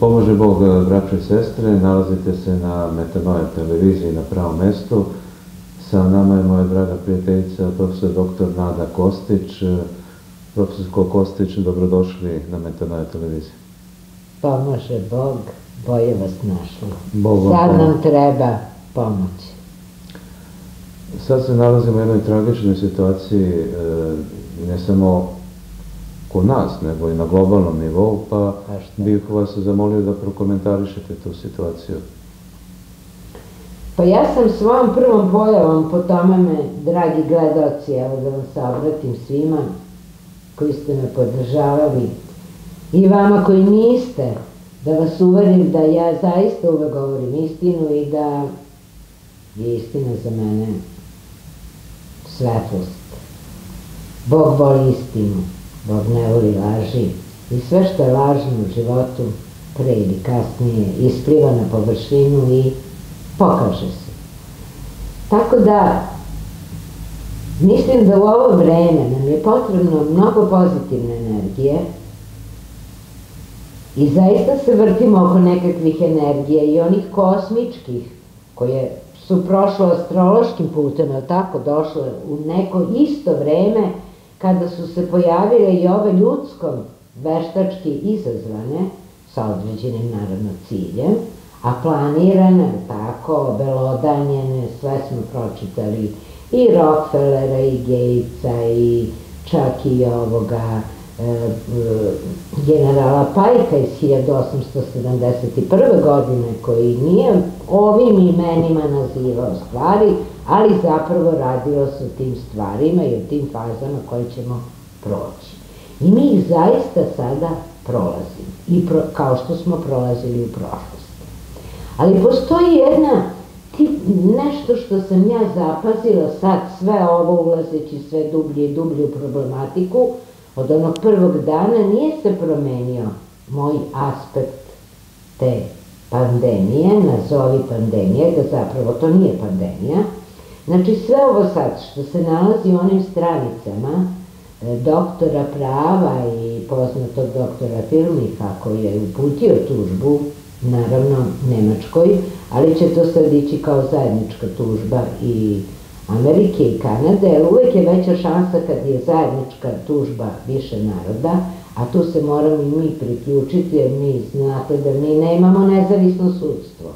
Pobože Bog, braće i sestre, nalazite se na Metanoja televiziji na pravom mestu. Sa nama je moja draga prijateljica, prof. dr. Nada Kostić. Profesorko Kostić, dobrodošli na Metanoja televiziji. Pomože Bog, boje vas našli. Sad nam treba pomoći. Sad se nalazimo u jednoj tragičnoj situaciji, ne samo kod nas, nego i na globalnom nivou, pa bih vas zamolio da prokomentarišete tu situaciju. Pa ja sam svojom prvom pojavom, po tome me, dragi gledaoci, evo da vam se obratim svima koji ste me podržavali i vama koji niste, da vas uverim da ja zaista uvek govorim istinu i da je istina za mene svetlost. Bog voli istinu, Bog ne voli laži i sve što je lažno u životu pre ili kasnije ispliva na površinu i pokaže se. Tako da mislim da u ovo vreme nam je potrebno mnogo pozitivne energije i zaista se vrtimo oko nekakvih energija i onih kosmičkih koje su prošle astrološkim putem, ali tako došle u neko isto vreme kada su se pojavile i ove ljudskom veštački izazvane, sa određenim naravno ciljem, a planirane, tako, belodanjene, sve smo pročitali i Rockefellera i Gatesa i čak i ovoga generala Pajka iz 1871. godine, koji nije ovim imenima nazivao stvari, ali zapravo radilo se o tim stvarima i o tim fazama koje ćemo proći. I mi ih zaista sada prolazimo, kao što smo prolazili u prošlosti. Ali postoji jedna, nešto što sam ja zapazila sad, sve ovo ulazeći sve dublje i dublje u problematiku, od onog prvog dana nije se promenio moj aspekt te pandemije, nazovi pandemije, da zapravo to nije pandemija. Znači sve ovo sad što se nalazi u onim stranicama doktora prava i poznatog doktora Filmiha koji je uputio tužbu, naravno Nemačkoj, ali će to sad ići kao zajednička tužba i Amerike i Kanade, ali uvijek je veća šansa kad je zajednička tužba više naroda, a tu se moramo i mi priključiti jer mi znate da mi ne imamo nezavisno sudstvo,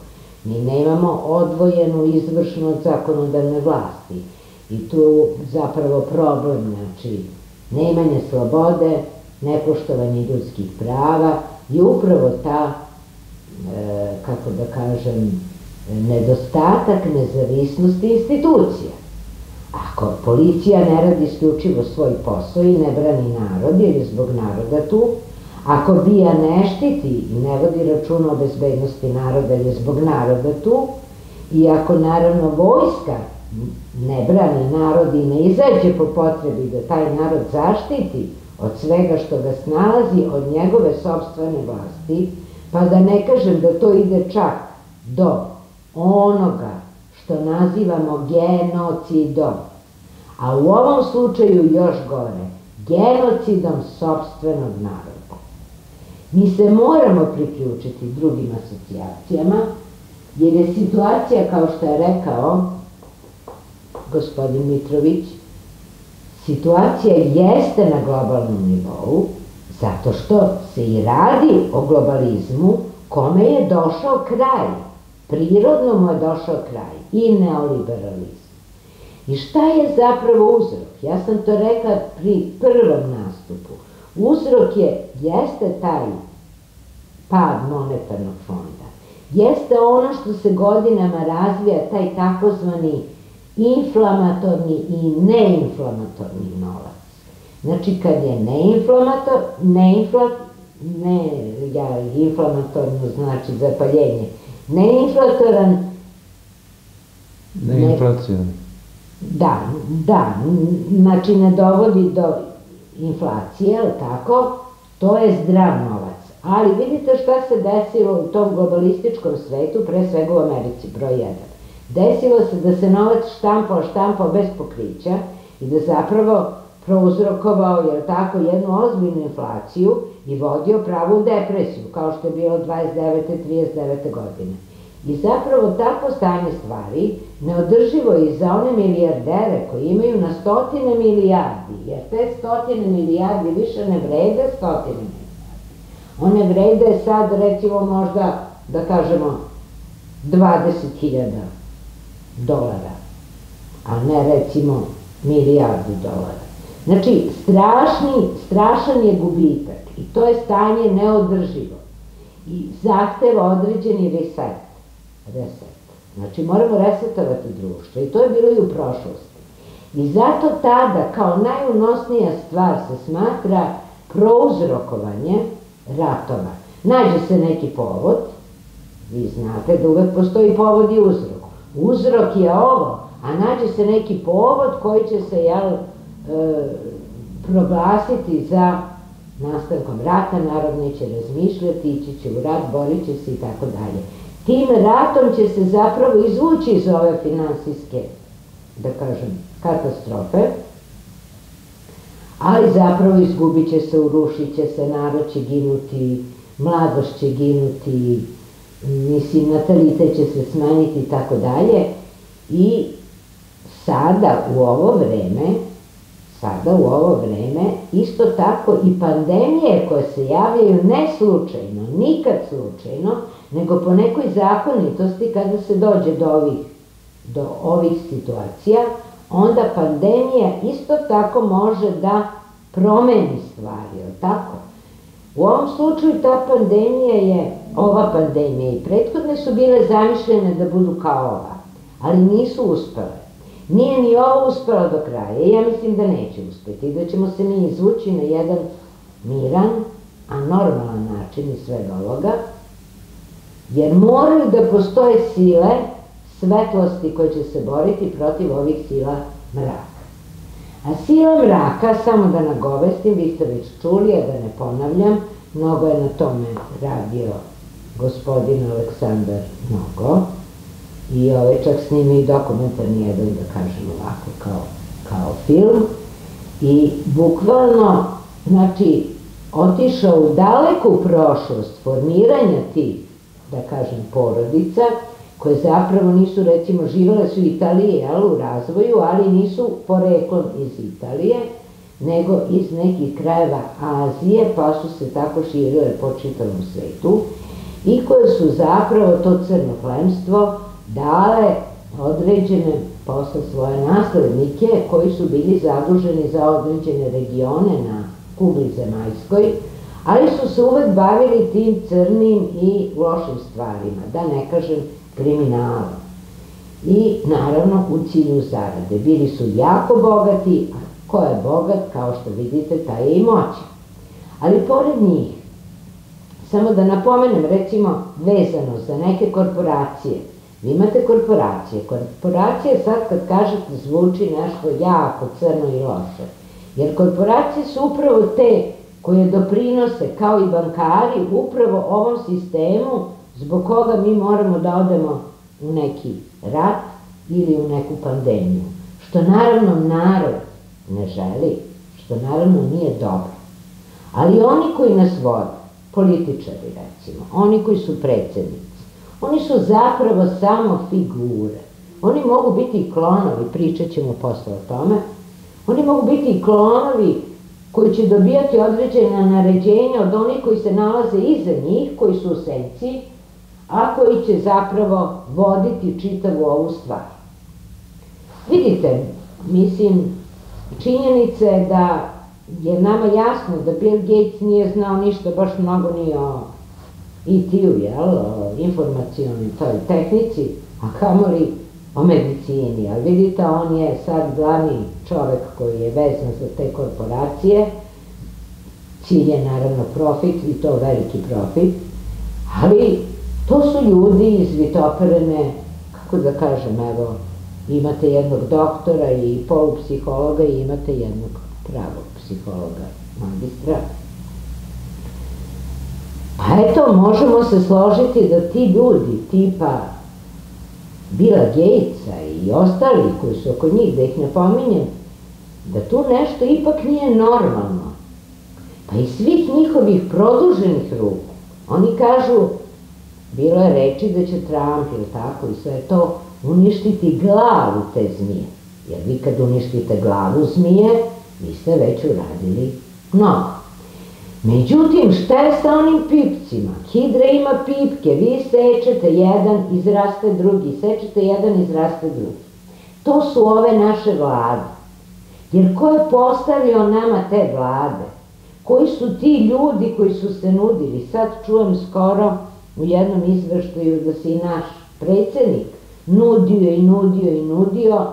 mi ne imamo odvojenu izvršnu od zakonodavne vlasti i tu zapravo problem, znači neimanje slobode, nepoštovanje ljudskih prava i upravo ta, kako da kažem, nedostatak nezavisnosti institucija. Ako policija ne radi isključivo svoj posao i ne brani narod, jer je zbog naroda tu, ako BIA ne štiti i ne vodi računa o bezbednosti naroda, jer je zbog naroda tu, i ako naravno vojska ne brani narod i ne izađe po potrebi da taj narod zaštiti od svega što ga snalazi, od njegove sopstvene vlasti, pa da ne kažem da to ide čak do onoga što nazivamo genocidom, a u ovom slučaju još gore, genocidom sopstvenog naroda. Mi se moramo priključiti drugim asocijacijama, jer je situacija, kao što je rekao gospodin Mitrović, situacija jeste na globalnom nivou, zato što se i radi o globalizmu kome je došao kraj. Prirodno mu je došao kraj i neoliberalizam. I šta je zapravo uzrok? Ja sam to rekla pri prvom nastupu. Uzrok jeste taj pad monetarnog fonda. Jeste ono što se godinama razvija, taj takozvani inflamatorni i neinflamatorni novac. Znači kad je neinflamatorno znači zapaljenje, neinflatoran, neinflacijan, da, znači ne dovodi do inflacije, tako, to je zdrav novac. Ali vidite šta se desilo u tom globalističkom svetu, pre svega u Americi, broj 1. Desilo se da se novac štampao bez pokrića i da zapravo prouzrokovao jednu ozbiljnu inflaciju i vodio pravu depresiju, kao što je bilo 29. i 39. godine. I zapravo takvo stanje stvari neodrživo je i za one milijardere koji imaju na stotine milijardi, jer te stotine milijardi više ne vrede stotine milijardi. One vrede sad, recimo, možda, da kažemo, 20.000 dolara, a ne, recimo, milijardu dolara. Znači, strašan je gubitak i to je stanje neodrživo i zahteva određeni reset. Znači, moramo resetovati društvo i to je bilo i u prošlosti. I zato tada, kao najunosnija stvar, se smatra prouzrokovanje ratova. Nađe se neki povod, vi znate da uvek postoji povod i uzrok. Uzrok je ovo, a nađe se neki povod koji će se, proglasiti za nastavkom rata, narod neće razmišljati, ići će u rat, borit će se i tako dalje. Tim ratom će se zapravo izvući iz ove finansijske, da kažem, katastrofe, ali zapravo izgubit će se, urušit će se, narod će ginuti, mladost će ginuti, mislim, natalitet će se smanjiti i tako dalje. I sada u ovo vreme, isto tako i pandemije koje se javljaju ne slučajno, nikad slučajno, nego po nekoj zakonitosti kada se dođe do ovih situacija, onda pandemija isto tako može da promeni stvari, je li tako? U ovom slučaju ova pandemija i prethodne su bile zamišljene da budu kao ova, ali nisu uspele. Nije ni ovo uspelo do kraja i ja mislim da neće uspjeti i da ćemo se mi izvući na jedan miran, a normalan način iz svega ovoga, jer moraju da postoje sile svetlosti koje će se boriti protiv ovih sila mraka. A sila mraka, samo da nagovestim, vi ste već čuli, a da ne ponavljam, mnogo je na tome radio gospodin Aleksandar Mitrović, i čak snimi i dokumentarni jedan, da kažem ovako, kao film, i bukvalno, znači, otišao u daleku prošlost formiranja tih, da kažem, porodica, koje zapravo nisu, recimo, živele su u Italiji, u razvoju, ali nisu poreklom iz Italije, nego iz nekih krajeva Azije, pa su se tako širile po čitavom svetu, i koje su zapravo to crno plemstvo dale određene posle svoje naslednike koji su bili zaduženi za određene regione na kugli zemaljskoj, ali su se uvek bavili tim crnim i lošim stvarima, da ne kažem kriminalom. I naravno u cilju zarade. Bili su jako bogati, a ko je bogat, kao što vidite, taj je i moćan. Ali pored njih, samo da napomenem, recimo, vezano za neke korporacije. Vi imate korporacije. Korporacije sad kad kažete zvuči nešto jako crno i loše. Jer korporacije su upravo te koje doprinose, kao i bankari, upravo ovom sistemu zbog koga mi moramo da odemo u neki rat ili u neku pandemiju. Što naravno narod ne želi, što naravno nije dobro. Ali oni koji nas vode, političari recimo, oni koji su predsjednici, oni su zapravo samo figure. Oni mogu biti i klonovi, pričat ćemo posle o tome. Oni mogu biti i klonovi koji će dobijati određena naređenja od onih koji se nalaze iza njih, koji su u senci, a koji će zapravo voditi čitavu ovu stvar. Vidite, mislim, činjenica je da je nama jasno da Bill Gates nije znao ništa, baš mnogo ni o IT-u, informacijalnoj toj tehnici, a kamoli o medicini. Ali vidite, on je sad glavni čovek koji je vezan za te korporacije. Cilj je naravno profit, i to veliki profit, ali to su ljudi izvitoperene, kako da kažem, evo, imate jednog doktora i polupsihologa i imate jednog pravog psihologa, magistra. Pa eto, možemo se složiti da ti ljudi tipa Billa Gatesa i ostali koji su oko njih, da ih ne pominjem, da tu nešto ipak nije normalno. Pa i svih njihovih produženih ruku, oni kažu, bilo je reči da će Trump ili tako i sve to uništiti glavu te zmije. Jer vi kad uništite glavu zmije, vi ste već uradili mnogo. Međutim, šta je sa onim pipcima? Hidra ima pipke, vi sečete jedan, izraste drugi, sečete jedan, izraste drugi. To su ove naše vlade. Jer ko je postavio nama te vlade? Koji su ti ljudi koji su se nudili? Sad čujem skoro u jednom izveštaju da se i naš predsjednik nudio i nudio i nudio,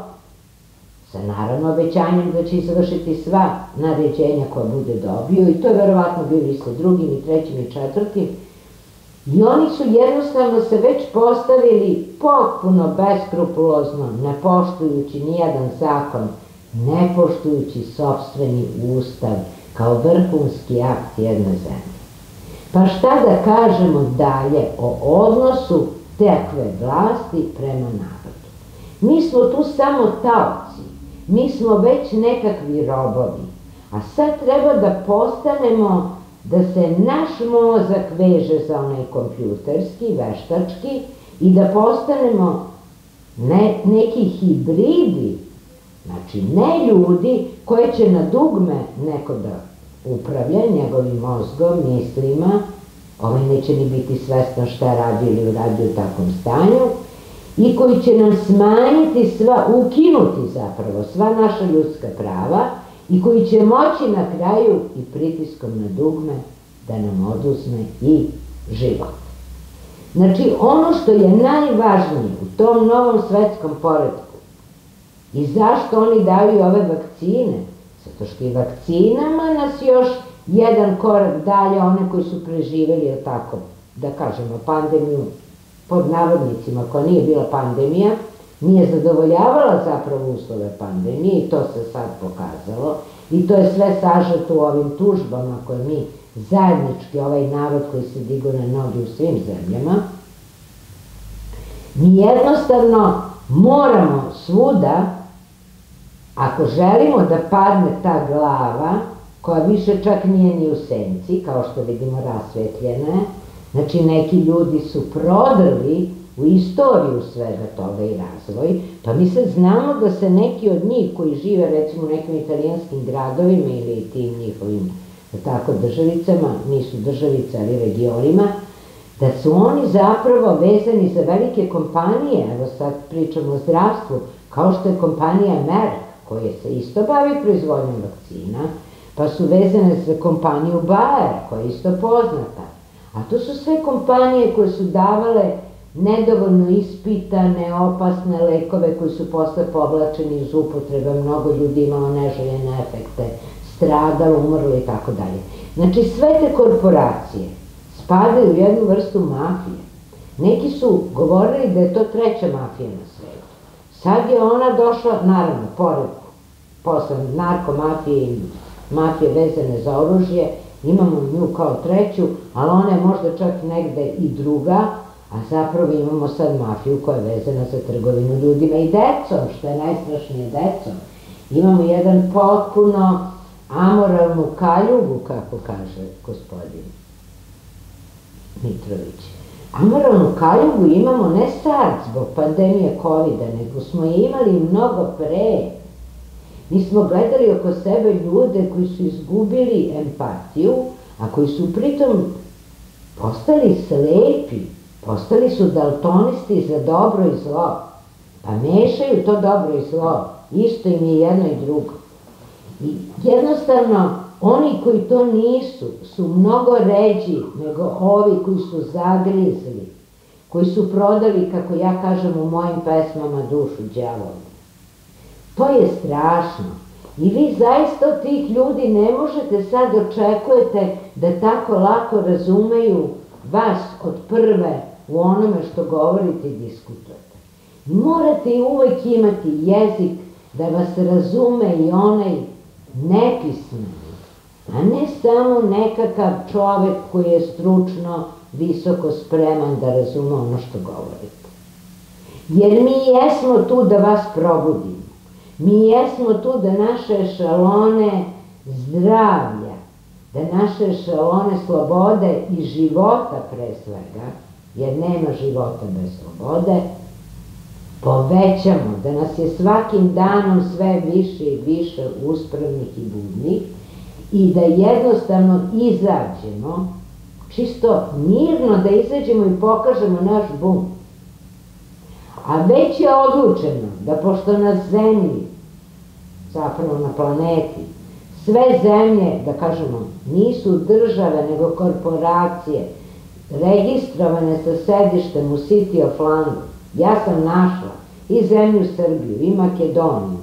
sa naravno obećanjem da će izvršiti sva naređenja koja bude dobio, i to je verovatno bilo i sa drugim i trećim i četvrtim, i oni su jednostavno se već postavili potpuno beskrupulozno, ne poštujući nijedan zakon, ne poštujući sopstveni ustav kao vrhunski akt jedne zemlje. Pa šta da kažemo dalje o odnosu takve vlasti prema narodu? Mi smo tu samo taoci, mi smo već nekakvi robovi, a sad treba da postanemo, da se naš mozak veže za onaj kompjuterski, veštački, i da postanemo neki hibridi, znači ne ljudi koje će na dugme neko da upravlja njegovim mozgom, mislima, ovaj neće ni biti svestan šta radi ili radi u takvom stanju, i koji će nam smanjiti sva, ukinuti zapravo sva naša ljudska prava, i koji će moći na kraju i pritiskom na dugme da nam oduzme i život. Znači ono što je najvažnije u tom novom svetskom poretku i zašto oni daju ove vakcine, zato što i vakcinama nas još jedan korak dalje, one koji su preživjeli, tako da kažemo, pandemiju, pod navodnicima, koja nije bila pandemija, nije zadovoljavala zapravo uslove pandemije, i to se sad pokazalo, i to je sve sažeto u ovim tužbama koje mi zajednički, ovaj narod koji se digao na noge u svim zemljama, mi jednostavno moramo svuda, ako želimo da padne ta glava, koja više čak nije ni u senci, kao što vidimo rasvetljena je, znači neki ljudi su prodrli u istoriju svega toga i razvoj, pa mi sad znamo da se neki od njih koji žive recimo u nekim italijanskim gradovima ili tim njihovim tako državicama, nisu državice ali regionima, da su oni zapravo vezani za velike kompanije, evo sad pričamo o zdravstvu, kao što je kompanija Merck, koja se isto bavi proizvodnjom vakcina, pa su vezane za kompaniju Bayer, koja je isto poznata. A to su sve kompanije koje su davale nedovoljno ispitane, opasne lekove koji su posle povlačeni iz upotreba, mnogo ljudi imalo neželjene efekte, stradalo, umrlo i tako dalje. Znači sve te korporacije spadaju u jednu vrstu mafije. Neki su govorili da je to treća mafija na svetu. Sad je ona došla, naravno, pored posle narkomafije i mafije vezane za oružje, imamo nju kao treću, ali ona je možda čak negde i druga, a zapravo imamo sad mafiju koja je vezana za trgovinu ljudima i decom, što je najstrašnije, decom. Imamo jedan potpuno amoralnu kaljugu, kako kaže gospodin Mitrović. Amoralnu kaljugu imamo ne sad zbog pandemije COVID-a, nego smo je imali mnogo pre. Mi smo gledali oko sebe ljude koji su izgubili empatiju, a koji su pritom postali slepi, postali su daltonisti za dobro i zlo, pa mešaju to dobro i zlo, isto im je jedno i drugo. I jednostavno, oni koji to nisu, su mnogo ređi nego ovi koji su zagrizli, koji su prodali, kako ja kažem u mojim pesmama, dušu đavolu. To je strašno. I vi zaista od tih ljudi ne možete sad očekujete da tako lako razumeju vas od prve u onome što govorite i diskutujete. Morate uvek imati jezik da vas razume i onaj nepismeni, a ne samo nekakav čovek koji je stručno visoko spreman da razume ono što govorite. Jer mi jesmo tu da vas probudimo. Mi jesmo tu da naše ešalone zdravlja, da naše ešalone slobode i života pre svega, jer nema života bez slobode, povećamo, da nas je svakim danom sve više i više uspravnih i budnih i da jednostavno izađemo, čisto mirno da izađemo i pokažemo naš bunt. A već je odlučeno da pošto na zemlji, zapravo na planeti, sve zemlje, da kažemo, nisu države nego korporacije, registrovane sa sedištem u City of London. Ja sam našla i zemlju Srbiju, i Makedoniju,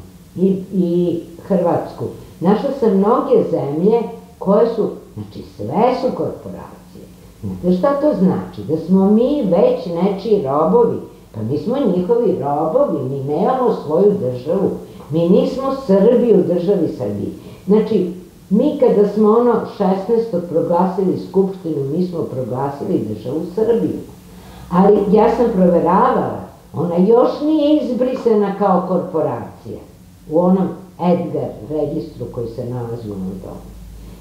i Hrvatsku. Našla sam mnoge zemlje koje su, znači sve su korporacije. Znate šta to znači? Da smo mi već nečiji robovi. Pa mi smo njihovi robovi, mi nemamo svoju državu. Mi nismo Srbi u državi Srbiji. Znači, mi kada smo ono 16. proglasili Skupštinu, mi smo proglasili državu Srbiju. Ali ja sam proveravala, ona još nije izbrisana kao korporacija u onom Edgar registru koji se nalazi u Londonu.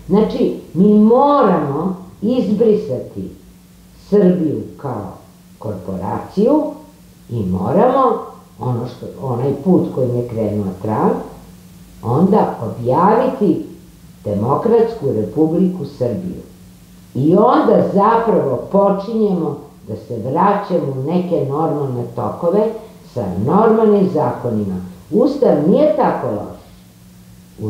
Znači, mi moramo izbrisati Srbiju kao korporaciju i moramo, onaj put kojim je krenuo Trump, onda objaviti Demokratsku Republiku Srbiju. I onda zapravo počinjemo da se vraćamo u neke normalne tokove sa normalnim zakonima. Ustav nije tako loš.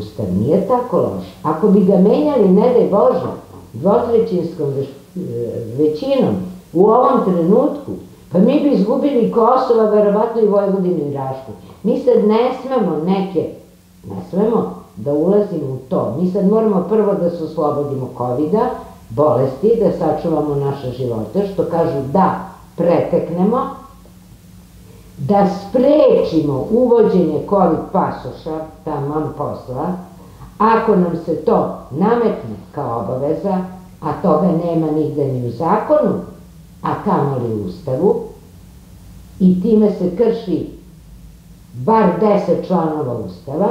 Ustav nije tako loš. Ako bi ga menjali, ne daj Bože, dvotrećinskom većinom u ovom trenutku, pa mi bi izgubili Kosovo, verovatno i Vojvodinu i Rašku. Mi sad ne smemo da ulazimo u to. Mi sad moramo prvo da se oslobodimo COVID-a, bolesti, da sačuvamo naše živote, što kažu da preteknemo, da sprečimo uvođenje COVID pasoša, taman posla, ako nam se to nametne kao obaveza, a toga nema nigde ni u zakonu, a kamoli u Ustavu, i time se krši bar 10 članova Ustava.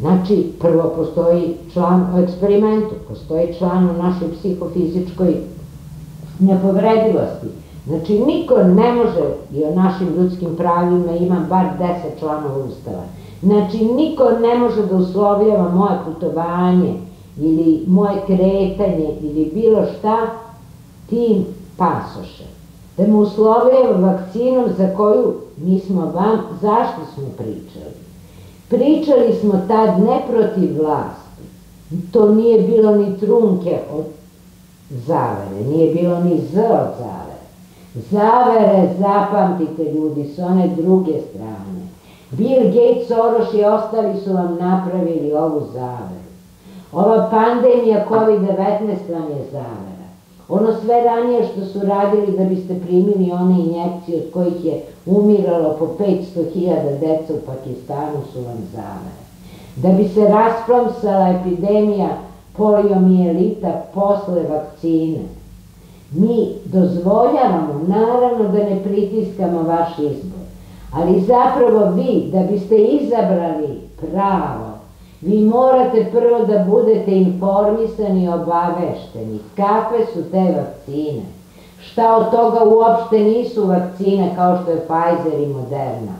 Znači, prvo postoji član o eksperimentu, postoji član o našoj psihofizičkoj nepovredivosti. Znači, niko ne može, i o našim ljudskim pravima imam bar 10 članova Ustava. Znači, niko ne može da uslovljava moje putovanje ili moje kretanje ili bilo šta tim pasošem. Da me uslovljava vakcinom za koju mi smo vam, zašto smo pričali? Pričali smo tad ne protiv vlasti, to nije bilo ni trunke od zavere, nije bilo ni z od zavere. Zavere, zapamtite ljudi, s one druge strane. Bill Gates, Soros i ostali su vam napravili ovu zaveru. Ova pandemija COVID-19 vam je zavera. Ono sve ranije što su radili da biste primili one injekcije od kojih je umiralo po 500.000 deca u Pakistanu su vam zavere. Da bi se rasplamsala epidemija poliomijelita posle vakcine, mi dozvoljavamo, naravno da ne pritiskamo vaš izbor, ali zapravo vi, da biste izabrali pravo, vi morate prvo da budete informisani i obavešteni kakve su te vakcine. Šta od toga uopšte nisu vakcine kao što je Pfizer i Moderna.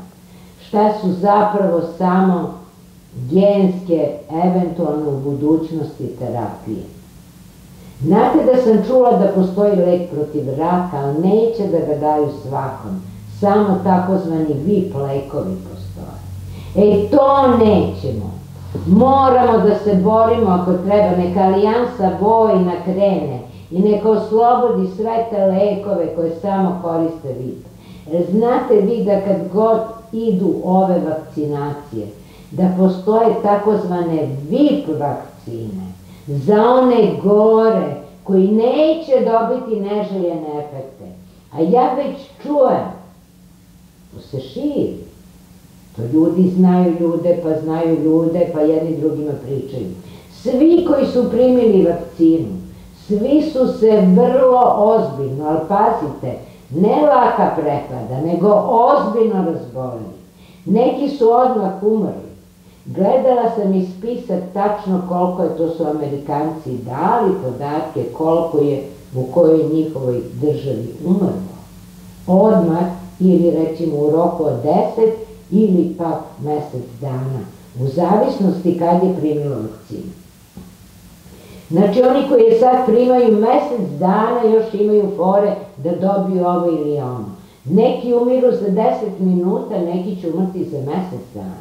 Šta su zapravo samo genske, eventualno u budućnosti, terapije. Znate da sam čula da postoji lek protiv raka, ali neće da ga daju svakom. Samo takozvani VIP lekovi postoje. Ej, to nećemo. Moramo da se borimo ako treba, neka alijansa vojna krene i neka oslobodi sve te lekove koje samo koriste VIP. Znate vi da kad god idu ove vakcinacije, da postoje takozvane VIP vakcine za one gore koji neće dobiti neželjene efekte. A ja već čujem, to se širi. To ljudi znaju ljude, pa znaju ljude, pa jedni drugima pričaju. Svi koji su primili vakcinu, svi su se vrlo ozbiljno, ali pazite, ne laka prehlada, nego ozbiljno razbolili. Neki su odmah umrli. Gledala sam i spisak tačno koliko je, to su Amerikanci dali podatke koliko je u kojoj njihovoj državi umrlo. Odmah, ili recimo u roku od 10 ili pak mesec dana, u zavisnosti kad je primilo vakcinu. Znači oni koji je sad primaju mesec dana još imaju fore da dobiju ovo ili ono. Neki umiru za 10 minuta, neki će umrti za mesec dana.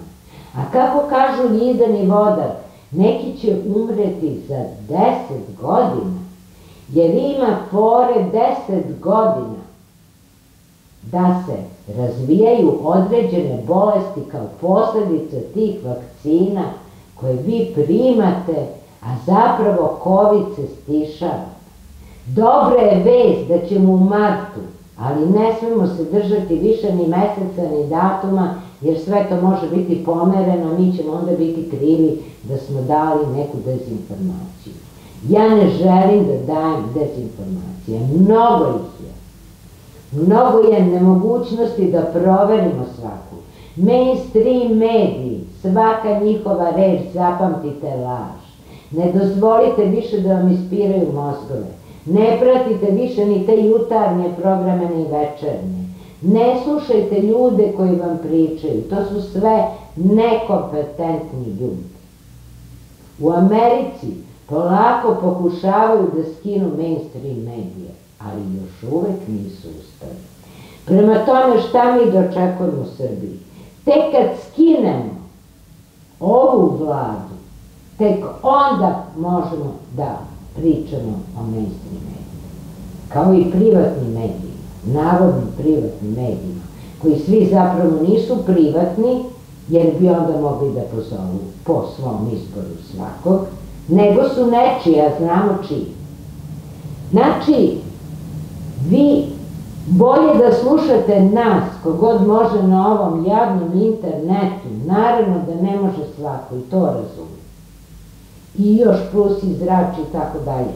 A kako kažu Ljidan i Vodar, neki će umreti za 10 godina, jer ima fore 10 godina da se razvijaju određene bolesti kao posljedica tih vakcina koje vi primate, a zapravo COVID se stišava. Dobra je vest da ćemo u martu, ali ne smemo se držati više ni meseca ni datuma, jer sve to može biti pomereno, mi ćemo onda biti krivi da smo dali neku dezinformaciju. Ja ne želim da dajem dezinformacije, mnogo ih je. Mnogo je nemogućnosti da proverimo svaku. Mainstream mediji, svaka njihova reč, zapamtite, laž. Ne dozvolite više da vam ispiraju mozgove. Ne pratite više ni te jutarnje programe ni večernje. Ne slušajte ljude koji vam pričaju. To su sve nekompetentni ljudi. U Americi polako pokušavaju da skinu mainstream medije, ali još uvek nisu uspeli. Prema tome, šta mi dočekujemo u Srbiji? Tek kad skinemo ovu vladu, tek onda možemo da pričamo o mainstream medijima. Kao i privatni mediji, navodni privatni medijima, koji svi zapravo nisu privatni, jer bi onda mogli da pozovu po svom izboru svakog, nego su nečiji, a znamo čiji. Znači, vi bolje da slušate nas, kogod može na ovom javnom internetu, naravno da ne može svako i to razumije. I još plus i zrači i tako dalje.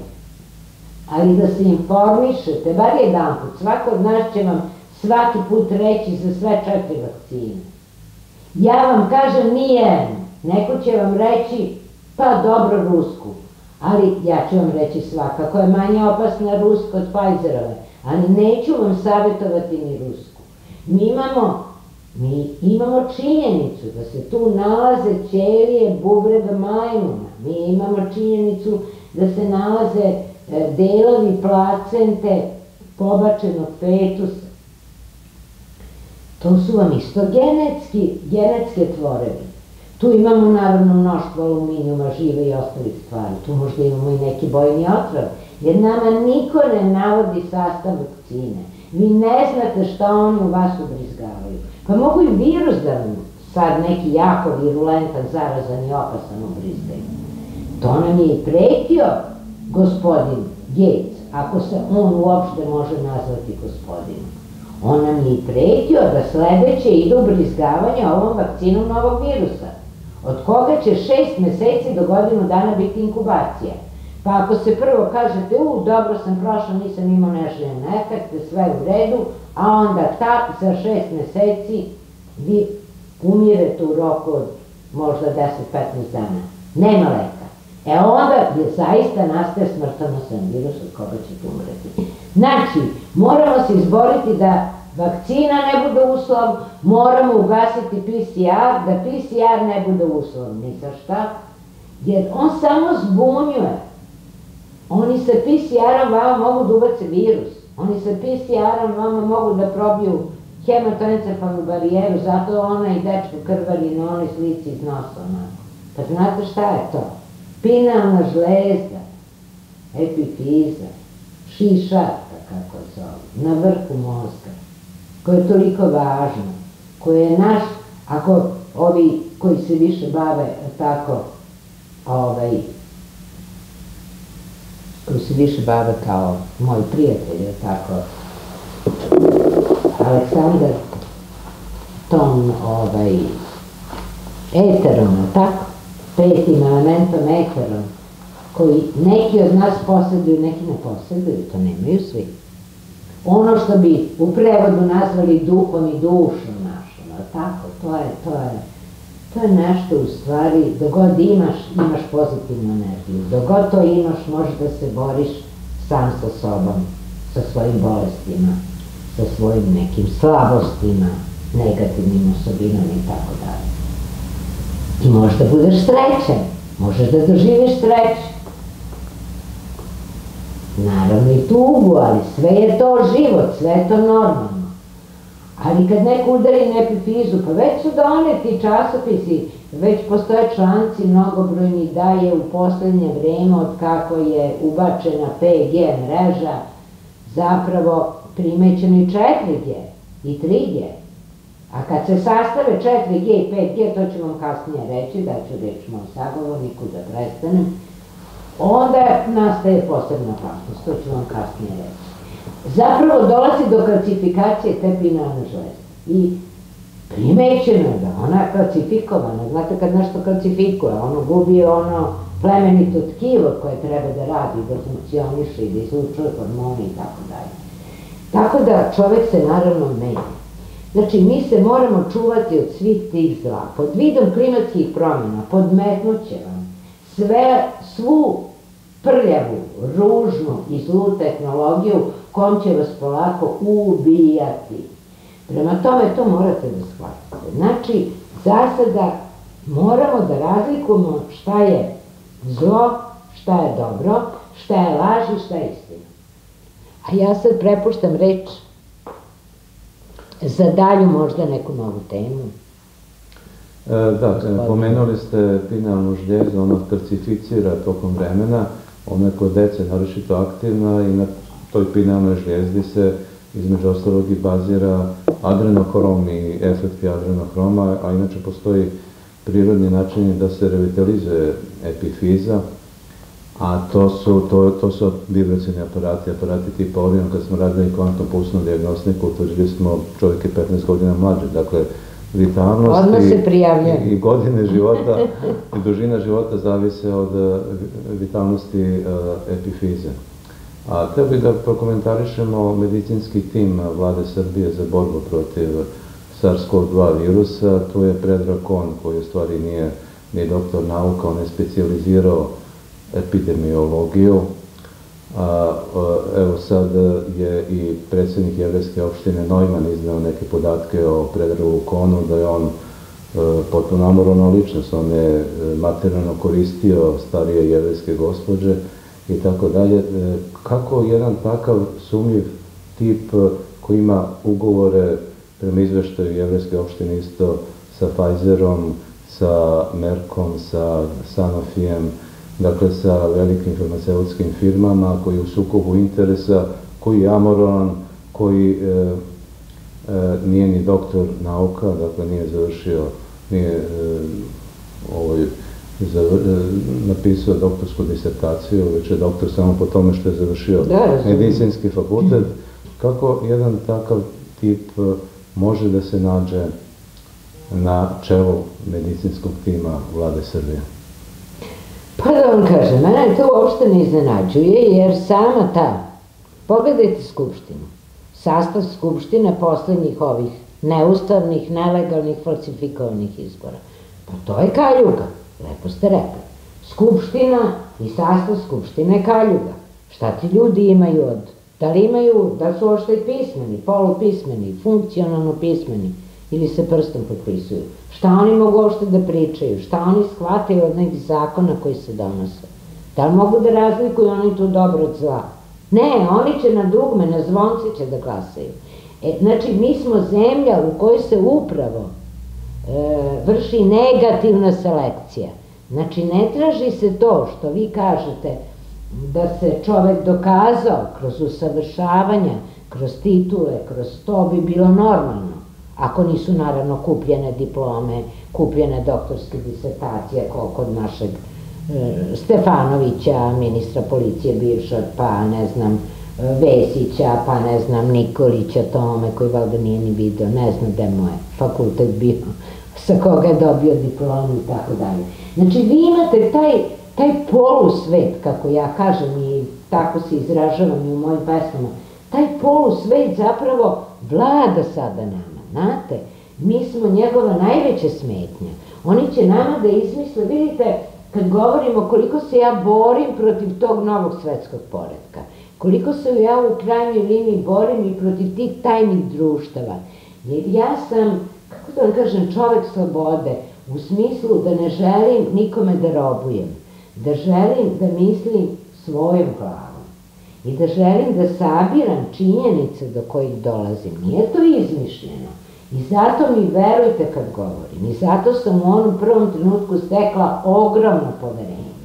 Ali da se informišete, bar jedan put, svako od nas će vam svaki put reći za sve 4 vakcine. Ja vam kažem nijedno, neko će vam reći pa dobro rusku, ali ja ću vam reći svakako je manje opasna ruska od Pfizerove, ali neću vam savjetovati ni rusku. Mi imamo činjenicu da se tu nalaze ćelije bubrega majmuna, mi imamo činjenicu da se nalaze delovi placente pobačenog fetusa. To su vam isto genetske tvorevine. Tu imamo naravno mnoštvo aluminijuma, žive i ostalih stvari, tu možda imamo i neki bojni otrov, jer nama niko ne navodi sastav vakcine. Vi ne znate šta oni u vas ubrizgavaju. Pa mogu i virus da vam sad neki jako virulentan, zarazan i opasan ubrizgaju. To nam je i pretio gospodin Gates, ako se on uopšte može nazvati gospodinom. On nam je i pretio da sledeće ide ubrizgavanje ovom vakcinom novog virusa, od koga će 6 meseci do godinu dana biti inkubacija. Pa ako se prvo kažete, dobro sam prošla, nisam imao neželjen efekt, sve u redu, a onda za 6 meseci vi umirete u roku od možda 10-15 dana. Nema leka. E onda je zaista nastaje smrtonosan virus od koga ćete umreti. Znači, moramo se izboriti da vakcina ne bude uslov, moramo ugasiti PCR, da PCR ne bude uslov, ni za šta, jer on samo zbunjuje. Oni sa PCR-om vama mogu da ubace virus, oni sa PCR-om vama mogu da probiju hematoencefalnu barijeru, zato ona i dečka krvari na onoj slici iz nosa onako. Pa znate šta je to? Spinalna žlezda, epifiza, šišarka kako je zove, na vrhu mozga, koja je toliko važna, koja je naš, ako ovi koji se više bave tako, koji se više bave kao moj prijatelj, tako, Aleksandar, tom, eterom, tako, 5. elementom eterom, koji neki od nas posjeduju, neki ne posjeduju, to nemaju svi. Ono što bi u prevodu nazvali duhom i dušom našom, tako, to je nešto u stvari, dok god imaš pozitivnu energiju, dok god to imaš možeš da se boriš sam sa sobom, sa svojim bolestima, sa svojim nekim slabostima, negativnim osobinama i tako dalje. Ti možeš da budeš srećan, možeš da doživiš sreću. Naravno i tugu, ali sve je to život, sve je to normalno. Ali kad neko udari neku fizu, pa već su doneti časopisi, već postoje članci mnogobrojni da je u poslednje vreme od kako je ubačena 5G mreža zapravo primećeno i 4G i 3G. A kad se sastave 4G i 5G, to ću vam kasnije reći, da ću reći mom sagovorniku da prestanem, onda nastaje posebna opasnost, to ću vam kasnije reći. Zapravo dolazi do kalcifikacije te binarne žlezde i primećeno je da ona je kalcifikovana. Znate, kad nešto kalcifikuje, ono gubi ono plemenito tkivo koje treba da radi, da funkcioniše i da izlučuje hormone i tako dalje. Tako da čovek se naravno menja. Znači, mi se moramo čuvati od svih tih zla. Pod vidom klimatskih promjena, podmetnuće vam, svu prljavu, ružnu i zlu tehnologiju kojom će vas polako ubijati. Prema tome, to morate da shvatite. Znači, za sada moramo da razlikujemo šta je zlo, šta je dobro, šta je laž i šta je istina. A ja sad prepuštam reč za dalju možda neku novu temu. Da, pomenuli ste binarnu žljezu, ona kalcificira tokom vremena, ona je kod dece naročito aktivna i na toj binarnoj žljezdi se između ostalog i bazira adrenohrom i efekti adrenohroma, a inače postoji prirodni način da se revitalizuje epifiza, a to su vibracioni aparati, aparati tipa Orion. Kad smo radili kvantno-pulsnu dijagnostiku, utvrdili smo čovjek je 15 godina mlađe, dakle vitalnost i godine života i dužina života zavise od vitalnosti epifize. A treba bih da prokomentarišemo medicinski tim Vlade Srbije za borbu protiv SARS-CoV-2 virusa. Tu je Predrag Kon, koji u stvari nije ni doktor nauka, on je specijalizirao epidemiologiju. Evo sad je i predsjednik jevrejske opštine Nojman izneo neke podatke o Predragu Konu, da je on potpuno amoralna ličnost, on je materijalno koristio starije jevrejske gospođe i tako dalje. Kako jedan takav sumnjiv tip koji ima ugovore prema izveštaju jevrejske opštine isto sa Pfizerom, sa Merckom, sa Sanofijem, dakle sa velikim farmaceutskim firmama, koji je u sukobu interesa, koji je amoralan, koji nije ni doktor nauka, dakle nije završio, nije napisao doktorsku disertaciju, već je doktor samo po tome što je završio medicinski fakultet. Kako jedan takav tip može da se nađe na čelu medicinskog tima Vlade Srbije? Pa da vam kažem, mene to uopšte ne iznenađuje, jer sama ta, pogledajte Skupštinu, sastav Skupštine poslednjih ovih neustavnih, nelegalnih, falsifikovanih izbora. Pa to je kaljuga, lepo ste rekli. Skupština i sastav Skupštine je kaljuga. Šta ti ljudi imaju od, da li imaju, da su uopšte i pismeni, polupismeni, funkcionalno pismeni, ili se prstom potpisuju. Šta oni mogu uopšte da pričaju, šta oni shvataju od nekih zakona koji se donose. Da li mogu da razlikuju oni tu dobro od zla? Ne, oni će na dugme, na zvonce će da glasaju. Znači, mi smo zemlja u kojoj se upravo vrši negativna selekcija. Znači, ne traži se to što vi kažete da se čovek dokazao kroz usavršavanja, kroz titule, kroz to bi bilo normalno. Ako nisu, naravno, kupljene diplome, kupljene doktorske disertacije, kao kod našeg Stefanovića, ministra policije bivšeg, pa ne znam, Vesića, pa ne znam, Nikolića, tome koji valjda nije ni video, ne znam gde mu je fakultet bio, sa koga je dobio diplomu i tako dalje. Znači, vi imate taj polusvet, kako ja kažem i tako se izražavam i u mojim pesmama, taj polusvet zapravo vlada sada nama. Znate, Mi smo njegova najveća smetnja. Oni će nama da izmisle, vidite, kad govorimo koliko se ja borim protiv tog novog svetskog poretka, koliko se ja u krajnjoj liniji borim i protiv tih tajnih društava. Jer ja sam, kako da vam kažem, čovek slobode, u smislu da ne želim nikome da robujem, da želim da mislim svojom glavom i da želim da sabiram činjenice do kojih dolazim. Nije to izmišljeno. I zato mi verujte kad govorim, i zato sam u onom prvom trenutku stekla ogromno poverenje.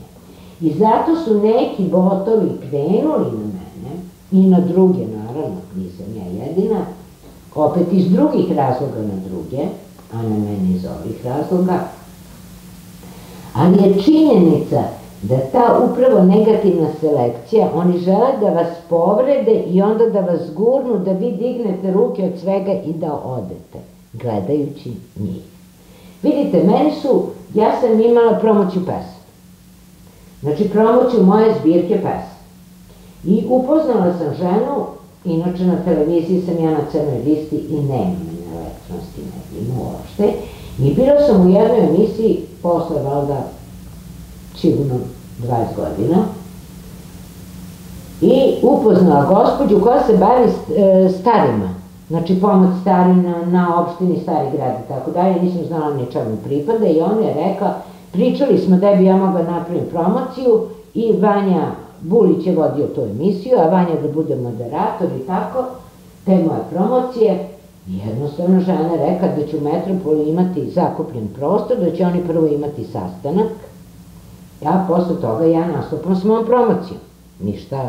I zato su neki botovi krenuli na mene, i na druge naravno, nisam ja jedina, opet iz drugih razloga na druge, a na mene iz ovih razloga. Ali je činjenica da ta upravo negativna selekcija, oni žele da vas povrede i onda da vas gurnu, da vi dignete ruke od svega i da odete, gledajući njih. Vidite, meni su, ja sam imala promociju pesama. Znači, promociju moje zbirke pesama. I upoznala sam ženu, inače na televiziji sam ja na crnoj listi i nemam na elektronskim medijima uopšte. I bila sam u jednoj emisiji, posle valjda sigurno 20 godina, i upoznala gospođu koja se bavi starima, znači pomoć starima na opštini, stari grad i tako dalje, nisam znala ni čemu pripada, i ona je rekla, pričali smo da bi ja mogla napraviti promociju i Vanja Bulić je vodio tu emisiju, a Vanja da bude moderator i tako, te moje promocije. Jednostavno žena je rekla da će u Metropoli imati zakupljen prostor, da će oni prvo imati sastanak, a posle toga ja nastupam s mojom promocijom. Ništa,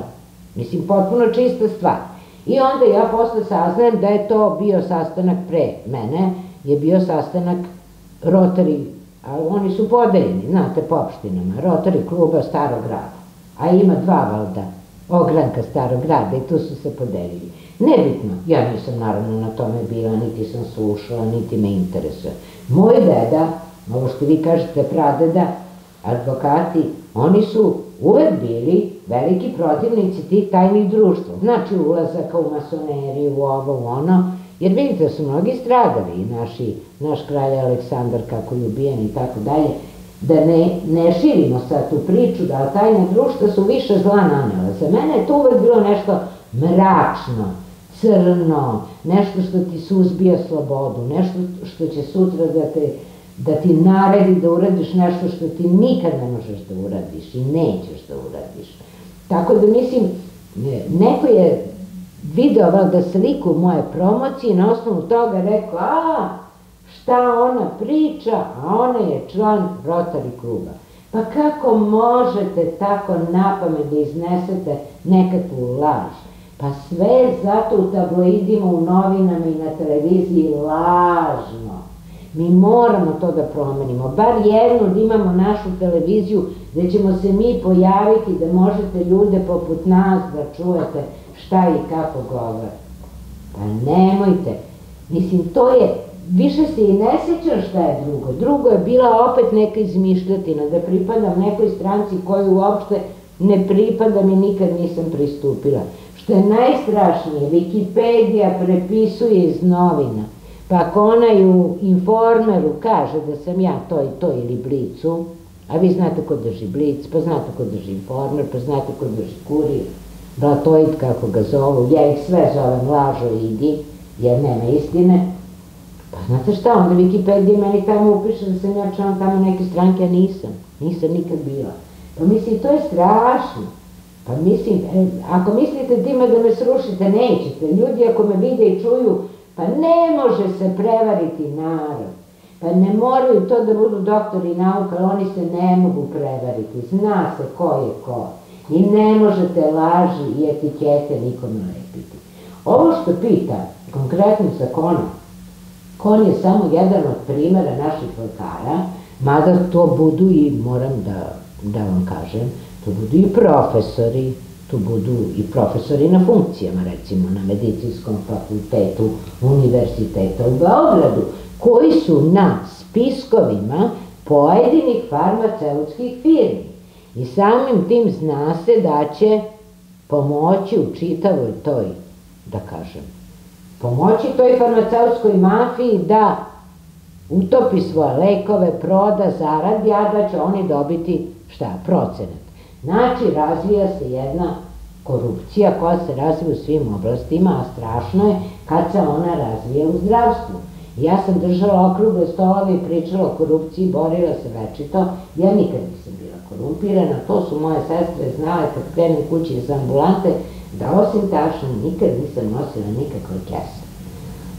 mislim, potpuno čista stvar. I onda ja posle saznajem da je to bio sastanak pre mene, je bio sastanak Rotari, ali oni su podeljeni, znate, po opštinama, Rotari kluba Starog grada, a ima dva valjda ogranka Starog grada i tu su se podelili. Nebitno, ja nisam naravno na tome bila, niti sam slušala, niti me interesuje. Moj deda, ovo što vi kažete pradeda, advokati, oni su uvek bili veliki protivnici tih tajnih društva. Znači ulazaka u masoneriju, u ovo, u ono, jer vidite da su mnogi stradali i naš kralj Aleksandar kako je ubijen i tako dalje. Da ne širimo sad tu priču, da tajne društva su više zla nanela. Za mene je to uvek bilo nešto mračno, crno, nešto što ti suzbija slobodu, nešto što će sutra da ti naredi da uradiš nešto što ti nikad ne možeš da uradiš i nećeš da uradiš. Tako da mislim, neko je video da sliku moje promocije i na osnovu toga rekao, a šta ona priča, a ona je član Rotary kluba. Pa kako možete tako napamet da iznesete nekakvu laž? Pa sve zato u tabloidima, u novinama i na televiziji lažno. Mi moramo to da promenimo, bar jednom da imamo našu televiziju gde ćemo se mi pojaviti, da možete ljude poput nas da čujete šta i kako govore. Pa nemojte, mislim, to je, više se i ne sjećam šta je drugo. Drugo je bila opet neka izmišljotina, da pripadam nekoj stranci koju uopšte ne pripadam i nikad nisam pristupila. Što je najstrašnije, Wikipedia prepisuje iz novina. Pa ako onaj u Informeru kaže da sam ja to i to ili Blicu, a vi znate ko drži Blic, pa znate ko drži Informer, pa znate ko drži Kurir, Blatoid kako ga zovu, ja ih sve zovem lažoidi, jer nema istine. Pa znate šta, onda Wikipedia meni tamo upiše da sam ja član tamo neke stranke, a nisam nikad bila. Pa mislim, to je strašno. Pa mislim, ako mislite time da me srušite, nećete. Ljudi ako me vide i čuju, pa ne može se prevariti narod. Pa ne moraju to da budu doktori nauka, ali oni se ne mogu prevariti. Zna se ko je ko. I ne možete laži i etikete nikome lepiti. Ovo što pita, konkretno sa Konom, Kon je samo jedan od primjera naših lekara, mada to budu i, moram da vam kažem, to budu i profesori, to budu i profesori na funkcijama, recimo na Medicinskom fakultetu Univerziteta u Beogradu, koji su na spiskovima pojedinih farmaceutskih firmi. I samim tim zna se da će pomoći u čitavoj toj, da kažem, pomoći toj farmaceutskoj mafiji da utopi svoje lekove, proda, zaradi, a da će oni dobiti šta? Procenat. Znači, razvija se jedna korupcija koja se razvija u svim oblastima, a strašno je kad se ona razvija u zdravstvu. Ja sam držala okrugle stolove i pričala o korupciji, borila se večito, ja nikad nisam bila korumpirana, to su moje sestre znale kad krenem kući iz ambulante, da osim tašna nikad nisam nosila nikakve kese.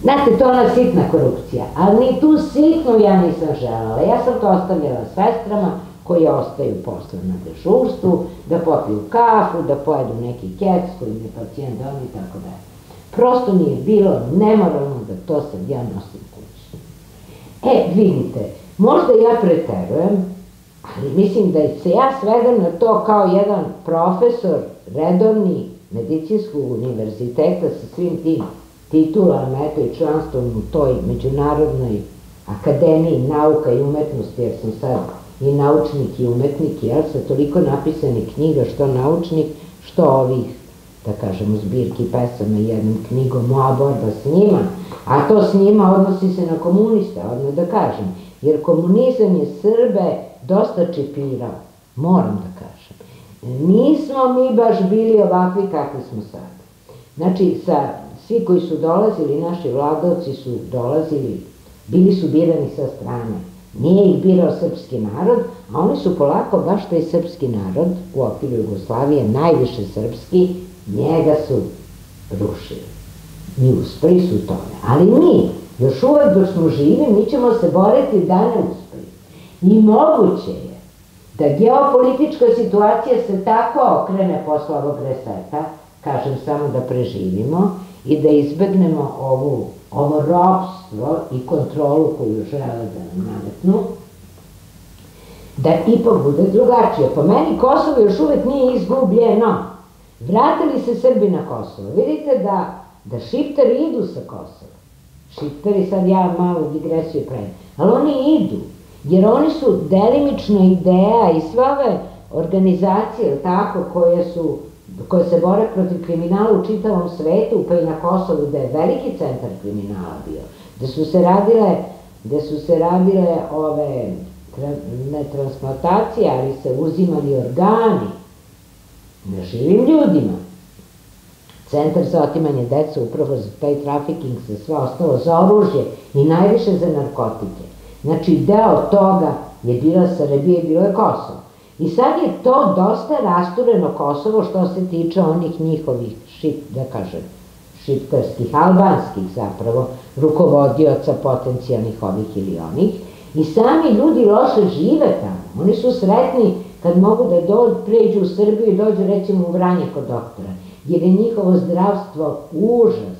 Znate, to je ona sitna korupcija, ali ni tu sitnu ja nisam želala, ja sam to ostavljala sestrama koje ostaju posle na dežurstvu, da popiju kafu, da pojedu neki keks koji mi je pacijent dom i tako dalje. Prosto mi je bilo nemoralno da to sad ja nosim kući. E, vidite, možda ja preterujem, ali mislim da se ja svedem na to kao jedan profesor redovni medicinskog univerziteta sa svim tim titulama, eto i članstvom u toj međunarodnoj akademiji nauka i umetnosti, jer sam sad i naučnik i umetnik, jer sa toliko napisanih knjiga, što naučnik, što ovih, da kažemo, zbirki pesama i jednom knjigom, moja borba s njima, a to s njima odnosi se na komuniste, odmah da kažem, jer komunizam je Srbe dosta čipirao, moram da kažem. Nismo mi baš bili ovakvi kakvi smo sad. Znači, svi koji su dolazili, naši vladovci su dolazili, bili su birani sa strane, nije ih birao srpski narod, a oni su polako, baš što je srpski narod, u okviru Jugoslavije, najviše srpski, njega su rušili i uspeli su u tome. Ali mi, još uvek dok smo živi, mi ćemo se boriti da ne uspeli. I moguće je da geopolitička situacija se tako okrene posle ovog reseta, kažem samo da preživimo i da izbegnemo ovo ropstvo i kontrolu koju žele da nam nametnu, da ipak bude drugačije. Po meni Kosovo još uvek nije izgubljeno. Vratili se Srbi na Kosovo. Vidite da šiptari idu sa Kosova. Šiptari, sad ja malo digresiju pravim, ali oni idu, jer oni su delimična ideja i sve ove organizacije koje se bore protiv kriminala u čitavom svetu, pa i na Kosovu, da je veliki centar kriminala bio, gde su se radile ove, ne transplantacije, ali se uzimali organi, na živim ljudima. Centar za otimanje dece, upravo za taj trafficking, se sve ostalo za oružje i najviše za narkotike. Znači, deo toga je bila Srbija i bilo je Kosovo. I sad je to dosta rastureno Kosovo što se tiče onih njihovih, da kažem, šiptarskih, albanskih zapravo, rukovodioca potencijalnih ovih ili onih. I sami ljudi loše žive tamo. Oni su sretni kad mogu da pređu u Srbiju i dođu, recimo, u Vranje kod doktora, jer je njihovo zdravstvo užas,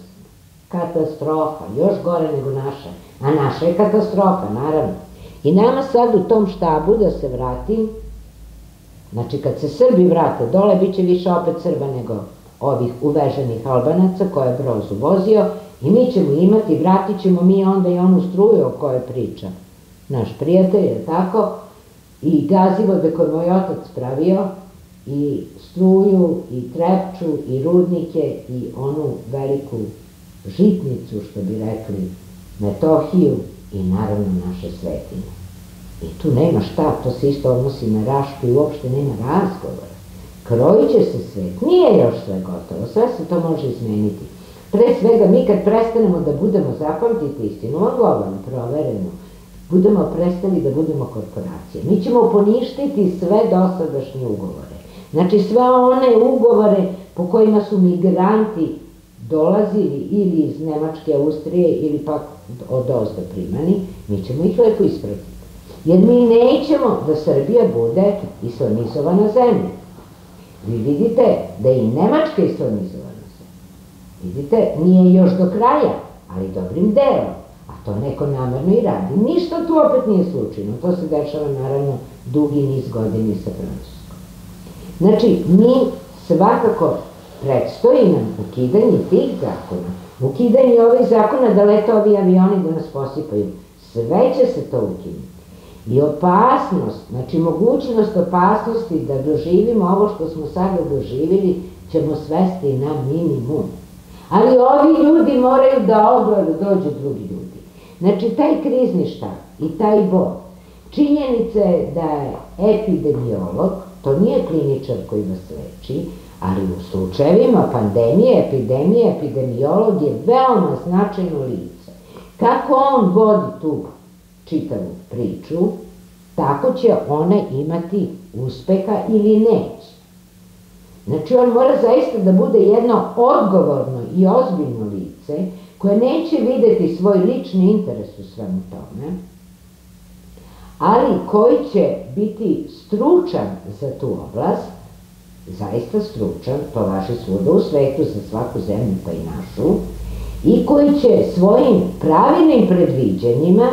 katastrofa, još gore nego naša, a naša je katastrofa, naravno. I nama sad u tom štabu, da se vrati, znači kad se Srbi vrate dole, bit će više opet Srba nego ovih uveženih Albanaca koje je Broz uvozio, i mi ćemo imati, vratit ćemo mi onda i onu struju o kojoj priča naš prijatelj, je tako, i gazivode koje moj otac pravio, i struju, i trepču, i rudnike, i onu veliku žitnicu, što bi rekli, Metohiju, i naravno naše svetine. I tu nema šta, to se isto odnosi na Rašku i uopšte nema razgovora. Krojiće se svet, nije još sve gotovo, sve se to može izmeniti. Pre svega, mi kad prestanemo da budemo, zapamtiti istinu, odgovorno, provereno, budemo prestali da budemo korporacije. Mi ćemo poništiti sve dosadašnje ugovore. Znači sve one ugovore po kojima su migranti dolazili ili iz Nemačke, Austrije ili pak odozda primani, mi ćemo ih lepo ispratiti. Jer mi nećemo da Srbija bude islamizovana zemlja. Vi vidite da je i Nemačka islamizovana zemlja. Vidite, nije još do kraja, ali dobrim delom. A to neko namerno i radi. Ništa tu opet nije slučajno. To se dešava, naravno, dugi niz godini sa Francuskom. Znači, mi svakako predstoji nam ukidanje tih zakona, ukidanje ovih zakona da lete ovi avioni da nas posipaju. Sve će se to ukinuti. I opasnost, znači mogućnost opasnosti da doživimo ovo što smo sada doživjeli, ćemo svesti na minimum. Ali ovi ljudi moraju da obradu dođu drugi ljudi. Znači, taj krizni štab i taj bod, činjenica je da je epidemiolog, to nije kliničar koji vas leči, ali u slučajevima pandemije, epidemije, epidemiolog je veoma značajno lice. Kako on vodi tu čitavu priču, tako će ona imati uspeha ili neće. Znači, on mora zaista da bude jedno odgovorno i ozbiljno lice koje neće videti svoj lični interes u svemu tome, ali koji će biti stručan za tu oblast, zaista stručan, to važi svuda u svetu, za svaku zemlju pa i našu, i koji će svojim pravilnim predviđenjima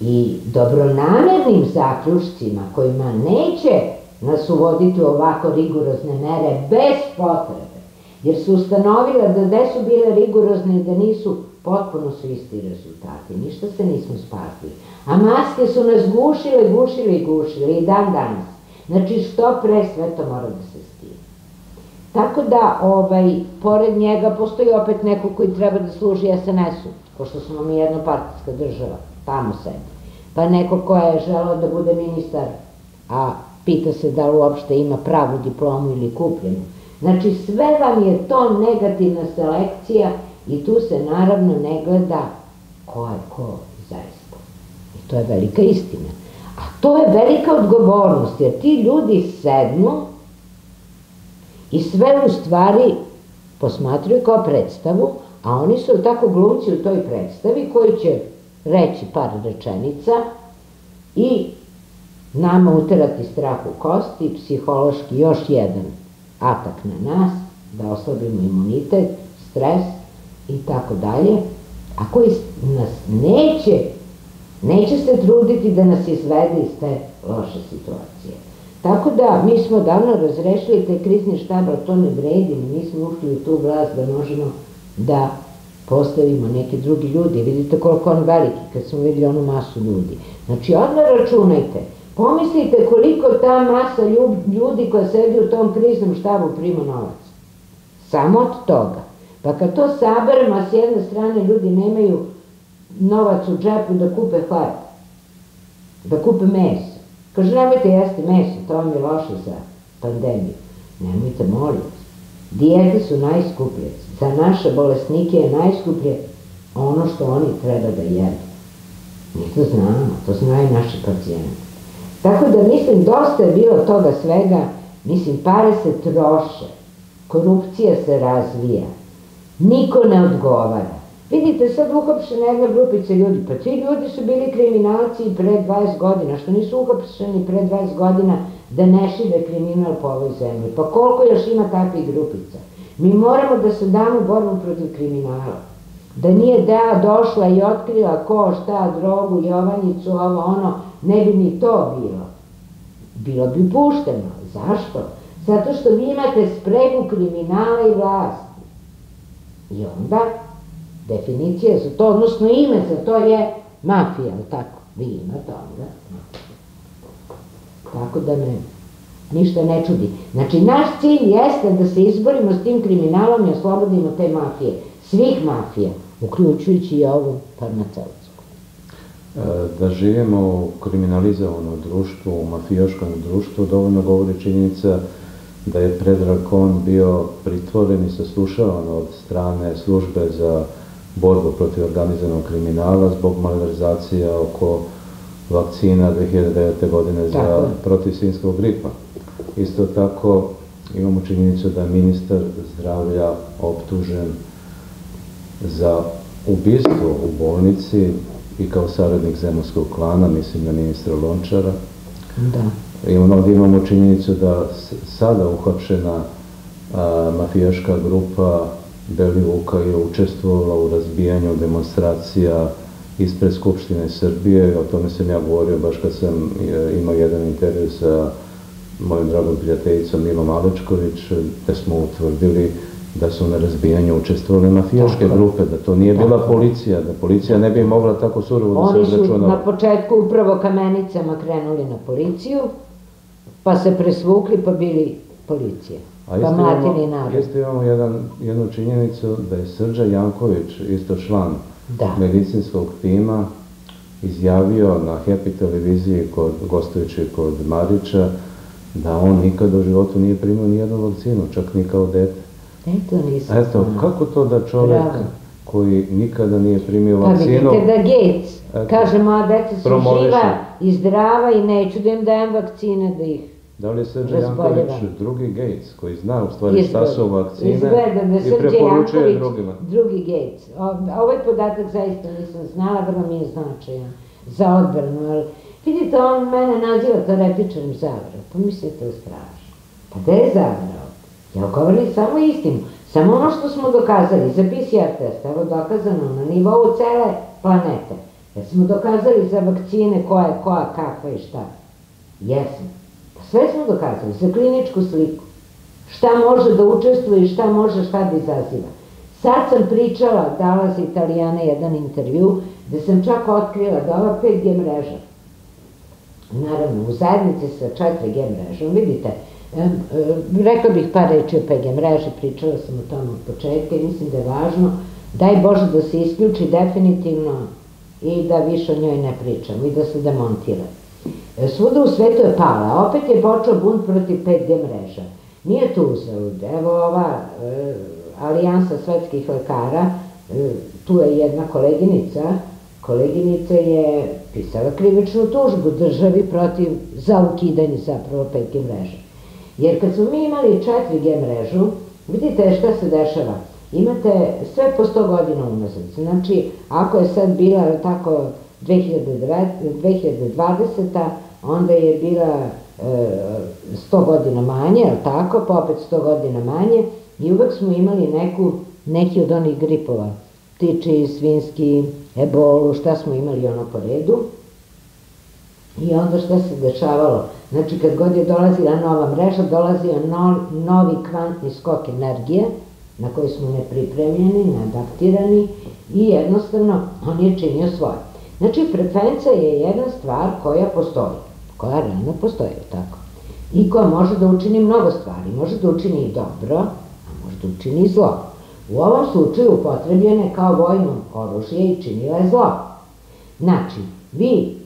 i dobronamernim zaključcima kojima neće nas uvoditi u ovako rigorozne mere bez potrebe, jer su ustanovila da gde su bile rigorozne i da nisu, potpuno su isti rezultati, ništa se nismo spasili. A maske su nas gušile, gušile i gušile i dan danas. Znači, što pre sve to mora da se stigne. Tako da, pored njega postoji opet neko koji treba da služi SNS-u, pošto smo mi jednopartijska država, tamo sedi. Pa neko ko je želao da bude ministar, a pita se da li uopšte ima pravu diplomu ili kupljenu. Znači, sve vam je to negativna selekcija i tu se naravno ne gleda ko je ko zaista. I to je velika istina. A to je velika odgovornost, jer ti ljudi sednu i sve u stvari posmatruju kao predstavu, a oni su tako glumci u toj predstavi koji će reći par rečenica i nama uterati strah u kosti, psihološki još jedan atak na nas, da oslabimo imunitet, stres i tako dalje, a koji nas neće se truditi da nas izvede iz te loše situacije. Tako da, mi smo davno razrešili te krizni štab, ali to ne vredi, mi smo ušli u tu vlast da možemo da postavimo neki drugi ljudi. Vidite koliko on veliki, kad smo vidjeli onu masu ljudi. Znači, odmah računajte, pomislite koliko ta masa ljudi koja sedi u tom kriznom štabu prima novac. Samo od toga. Pa kad to saberemo, a s jedne strane ljudi nemaju novac u džepu da kupe hleb, da kupe meso. Kaže, nemojte jesti meso, to vam je loše za pandemiju. Nemojte, molim vas. Dijete su najskuplje. Za naše bolesnike je najskuplje ono što oni treba da jedu. Mi to znamo, to znaju naši pacijenti. Tako da mislim, dosta je bilo toga svega. Mislim, pare se troše, korupcija se razvija, niko ne odgovara. Vidite, sad uhapšena jedna grupica ljudi, pa ti ljudi su bili kriminalci i pre 20 godina, što nisu uhapšeni pre 20 godina da ne šire kriminal po ovoj zemlji. Pa koliko još ima takvih grupica? Mi moramo da se damo borbu protiv kriminala. Da nije DEA došla i otkrila ko, šta, drogu, Jovanjicu, ovo, ono, ne bi ni to bilo. Bilo bi pušteno. Zašto? Zato što vi imate spregu kriminala i vlasti. I onda definicija za to, odnosno ime za to je mafija, ali tako, vi imate onda. Tako da me ništa ne čudi. Znači, naš cilj jeste da se izborimo s tim kriminalom i oslobodimo te mafije, svih mafija, uključujući i ovu farmaceutsku. Da živimo u kriminalizovanom društvu, u mafijoškom društvu, dovoljno govori činjenica da je Predrag Kon bio pritvoren i saslušavan od strane službe za borbu protiv organizovanog kriminala zbog malverzacija oko vakcina 2009. godine protiv svinjskog gripa. Isto tako imamo činjenicu da je ministar zdravlja optužen za ubistvo u bolnici i kao saradnik zemunskog klana, mislim na ministra Lončara. I ovdje imamo činjenicu da sada uhapšena mafijaška grupa Belivuka je učestvovala u razbijanju demonstracija ispred Skupštine Srbije. O tome sam ja govorio baš kad sam imao jedan intervju sa mojim dragom prijateljicom Milom Alečković, gde smo utvrdili da su na razbijanju učestvovali mafijaške grupe, da to nije bila policija, da policija ne bi mogla tako surovo da se izračunala. Oni su na početku upravo kamenicama krenuli na policiju, pa se presvukli pa bili policija. Isto imamo jednu činjenicu da je Srđan Janković, isto član medicinskog tima izjavio na Happy televiziji gostujući kod Marića da on nikad u životu nije primio nijednu vakcinu, čak ni kao dete. Eto, kako to da čovjek koji nikada nije primio vakcinu... Pa vidite da Gates kaže, moja deca su živa i zdrava i neću da im dajem vakcine da ih... Da li je Srđan Janković drugi Gates koji zna u stvari šta su vakcine i preporučuje drugima? Drugi Gates. Ovaj podatak zaista nisam znala, vrlo mi je značajan za odbranu, ali vidite, on mene naziva teoretičarom zavere, pa mislite o strašno. Pa gde je zavere ovdje? Ja govorim samo istinu, samo ono što smo dokazali za PCR test, evo dokazano na nivou cele planete, jer smo dokazali za vakcine koja, kakva i šta. Jesmo. Sve smo dokazali, za kliničku sliku. Šta može da učestvuje i šta može, šta da izaziva. Sad sam pričala, dala za Italijana jedan intervju, gde sam čak otkrila da ova 5G mreža, naravno u zajednici sa 4G mrežom, vidite, rekla bih par reči o 5G mreži, pričala sam o tome od početka i mislim da je važno, daj Bože da se isključi definitivno i da više o njoj ne pričamo i da se demontira. Svuda u svetu je pala, opet je počeo bunt protiv 5G mreža. Nije tu uzalud, evo ova alijansa svetskih lekara, tu je jedna koleginica je pisala krivičnu tužbu državi protiv za ukidanje zapravo 5G mreže. Jer kad smo mi imali 4G mrežu, vidite šta se dešava, imate sve po 100 godina unazad, znači ako je sad bila tako 2020. onda je bila 100 godina manje, ali tako, pa opet 100 godina manje i uvek smo imali neki od onih gripova, ptičji, svinjski, ebolu, šta smo imali ono po redu i onda šta se dešavalo, znači kad god je dolazila nova mreža, dolazio novi kvantni skok energije na koji smo nepripremljeni, neadaptirani i jednostavno on je činio svoje. Znači, frekvenca je jedna stvar koja postoji, koja realno postoji, tako, i koja može da učini mnogo stvari, može da učini i dobro, a može da učini i zlo. U ovom slučaju upotrebljena je kao vojno oružje i činila je zlo. Znači, vi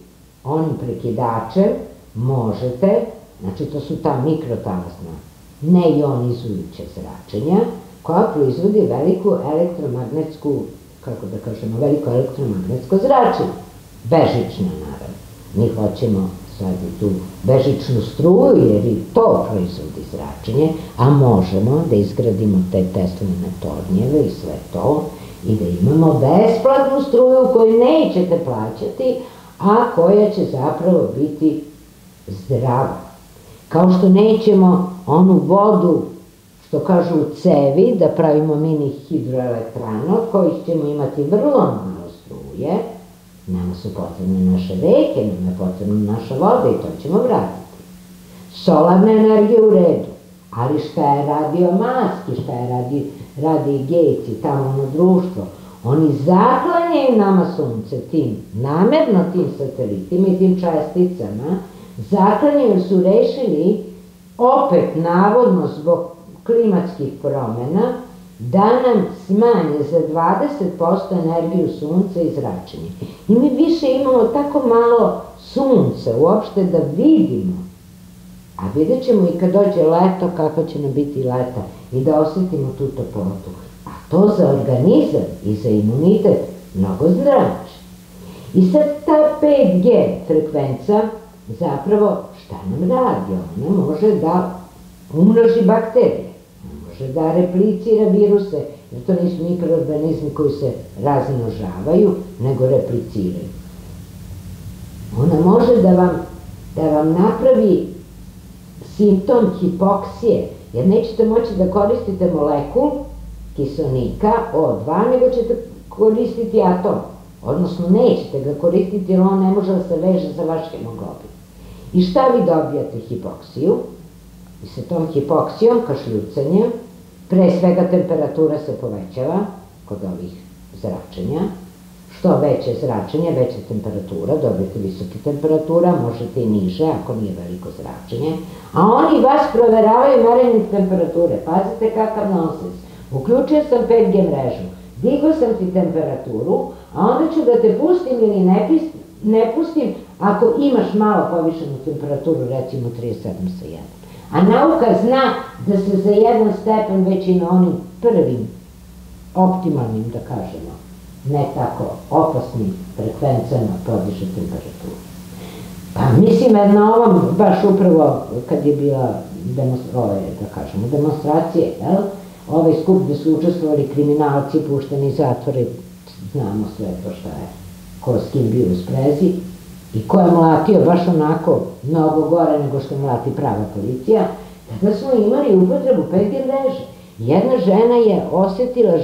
onim prekidačem možete, znači to su ta mikrotalasna neionizujuća zračenja, koja proizvodi veliku elektromagnetsku, kako da kažemo, veliko elektromagnetsko zračenje. Bežično, naravno. Mi hoćemo sad i tu bežičnu struju, jer i to proizvodi zračenje, a možemo da izgradimo te tesline tornjeve i sve to, i da imamo besplatnu struju koju nećete plaćati, a koja će zapravo biti zdrava. Kao što nećemo onu vodu, što kažu u cevi, da pravimo mini hidroelektrane, od kojih ćemo imati vrlo malo struje, nama su potrebne naše reke, nama je potrebna naša voda i to ćemo vratiti. Solarna energija u redu, ali šta je radio Musk i šta je radio Gates i tamo ono društvo, oni zaklanjaju nama sunce tim, namerno tim satelitima i tim česticama, zaklanjaju su rešili, opet navodno zbog klimatskih promjena, da nam smanje za 20% energiju sunca i zračenje. I mi više imamo tako malo sunca uopšte da vidimo, a vidjet ćemo i kad dođe leto kako će nam biti leta i da osjetimo tu toplotu. A to za organizam i za imunitet mnogo znači. I sad ta 5G frekvenca zapravo šta nam radi? Ona može da umnoži bakterije, da replicira viruse, jer to nisu mikroorganizmi koji se razmnožavaju, nego repliciraju. Ona može da vam napravi simptom hipoksije, jer nećete moći da koristite molekul kiselnika O2, nego ćete koristiti atom, odnosno nećete ga koristiti jer on ne može da se veže za vaš hemoglobin. I šta vi dobijate hipoksiju? I sa tom hipoksijom, kašljucanjem, pre svega temperatura se povećava kod ovih zračenja. Što veće zračenje, veća temperatura, dobijete visoke temperatura, možete i niže ako nije veliko zračenje. A oni vas proveravaju merenjem temperature, pazite kakav nonsens. Uključio sam 5G mrežu, digao sam ti temperaturu, a onda ću da te pustim ili ne pustim ako imaš malo povišenu temperaturu, recimo 37,1. A nauka zna da se za jedan stepen već i na onim prvim, optimalnim, da kažemo, ne tako opasnim frekvencama podiže temperaturu. Pa mislim na ovom, baš upravo kad je bila demonstracije, ovaj skup gde su učestvovali kriminalci, pušteni iz zatvora, znamo sve to šta je, ko s kim bio u sprezi i ko je mlatio baš onako mnogo gore nego što mlati prava policija, tada smo imali upotrebu 5G mreže. Jedna žena je osjetila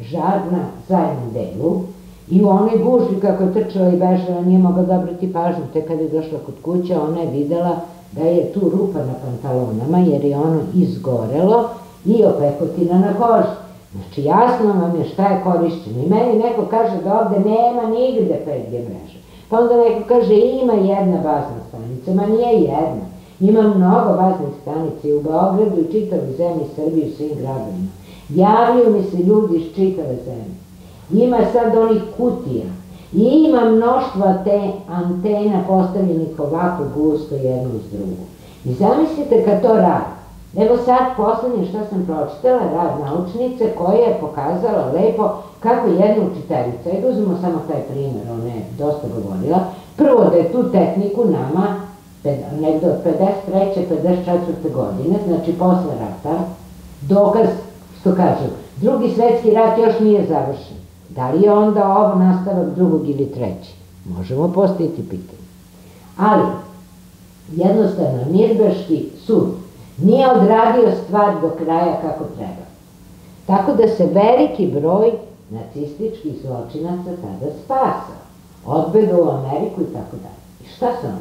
žar na zadnjem delu i u onoj gužvi kako je trčala i bežala nije mogla da obrati pažnju, te kada je došla kod kuće ona je videla da je tu rupa na pantalonama jer je ono izgorelo i opekotina na koži. Znači jasno vam je šta je korišćeno i meni neko kaže da ovde nema nigde 5G mreže. Pa onda neko kaže ima jedna bazna stanica, ma nije jedna. Ima mnogo baznih stanica i u Beogradu i čitavoj zemlji Srbije u svim gradovima. Javljaju mi se ljudi iz čitave zemlje. Ima sad onih kutija i ima mnoštvo te antena postavljenih ovako gusto jednu uz drugu. I zamislite kad to radi. Evo sad poslednje što sam pročitala, rad naučnice koja je pokazala lepo kako jedna učiteljica, i uzmemo samo taj primer, ona je dosta govorila, prvo da je tu tehniku nama negde od 53. 54. godine, znači posle rata, dokaz, što kažem, Drugi svetski rat još nije završen. Da li je onda ovo nastavak drugog ili treći? Možemo postaviti pitanje. Ali, jednostavno, Nirnberški sud nije odradio stvar do kraja kako treba. Tako da se veliki broj nacističkih zločinaca tada spasao. Odbegao u Ameriku i tako dalje. I šta se onda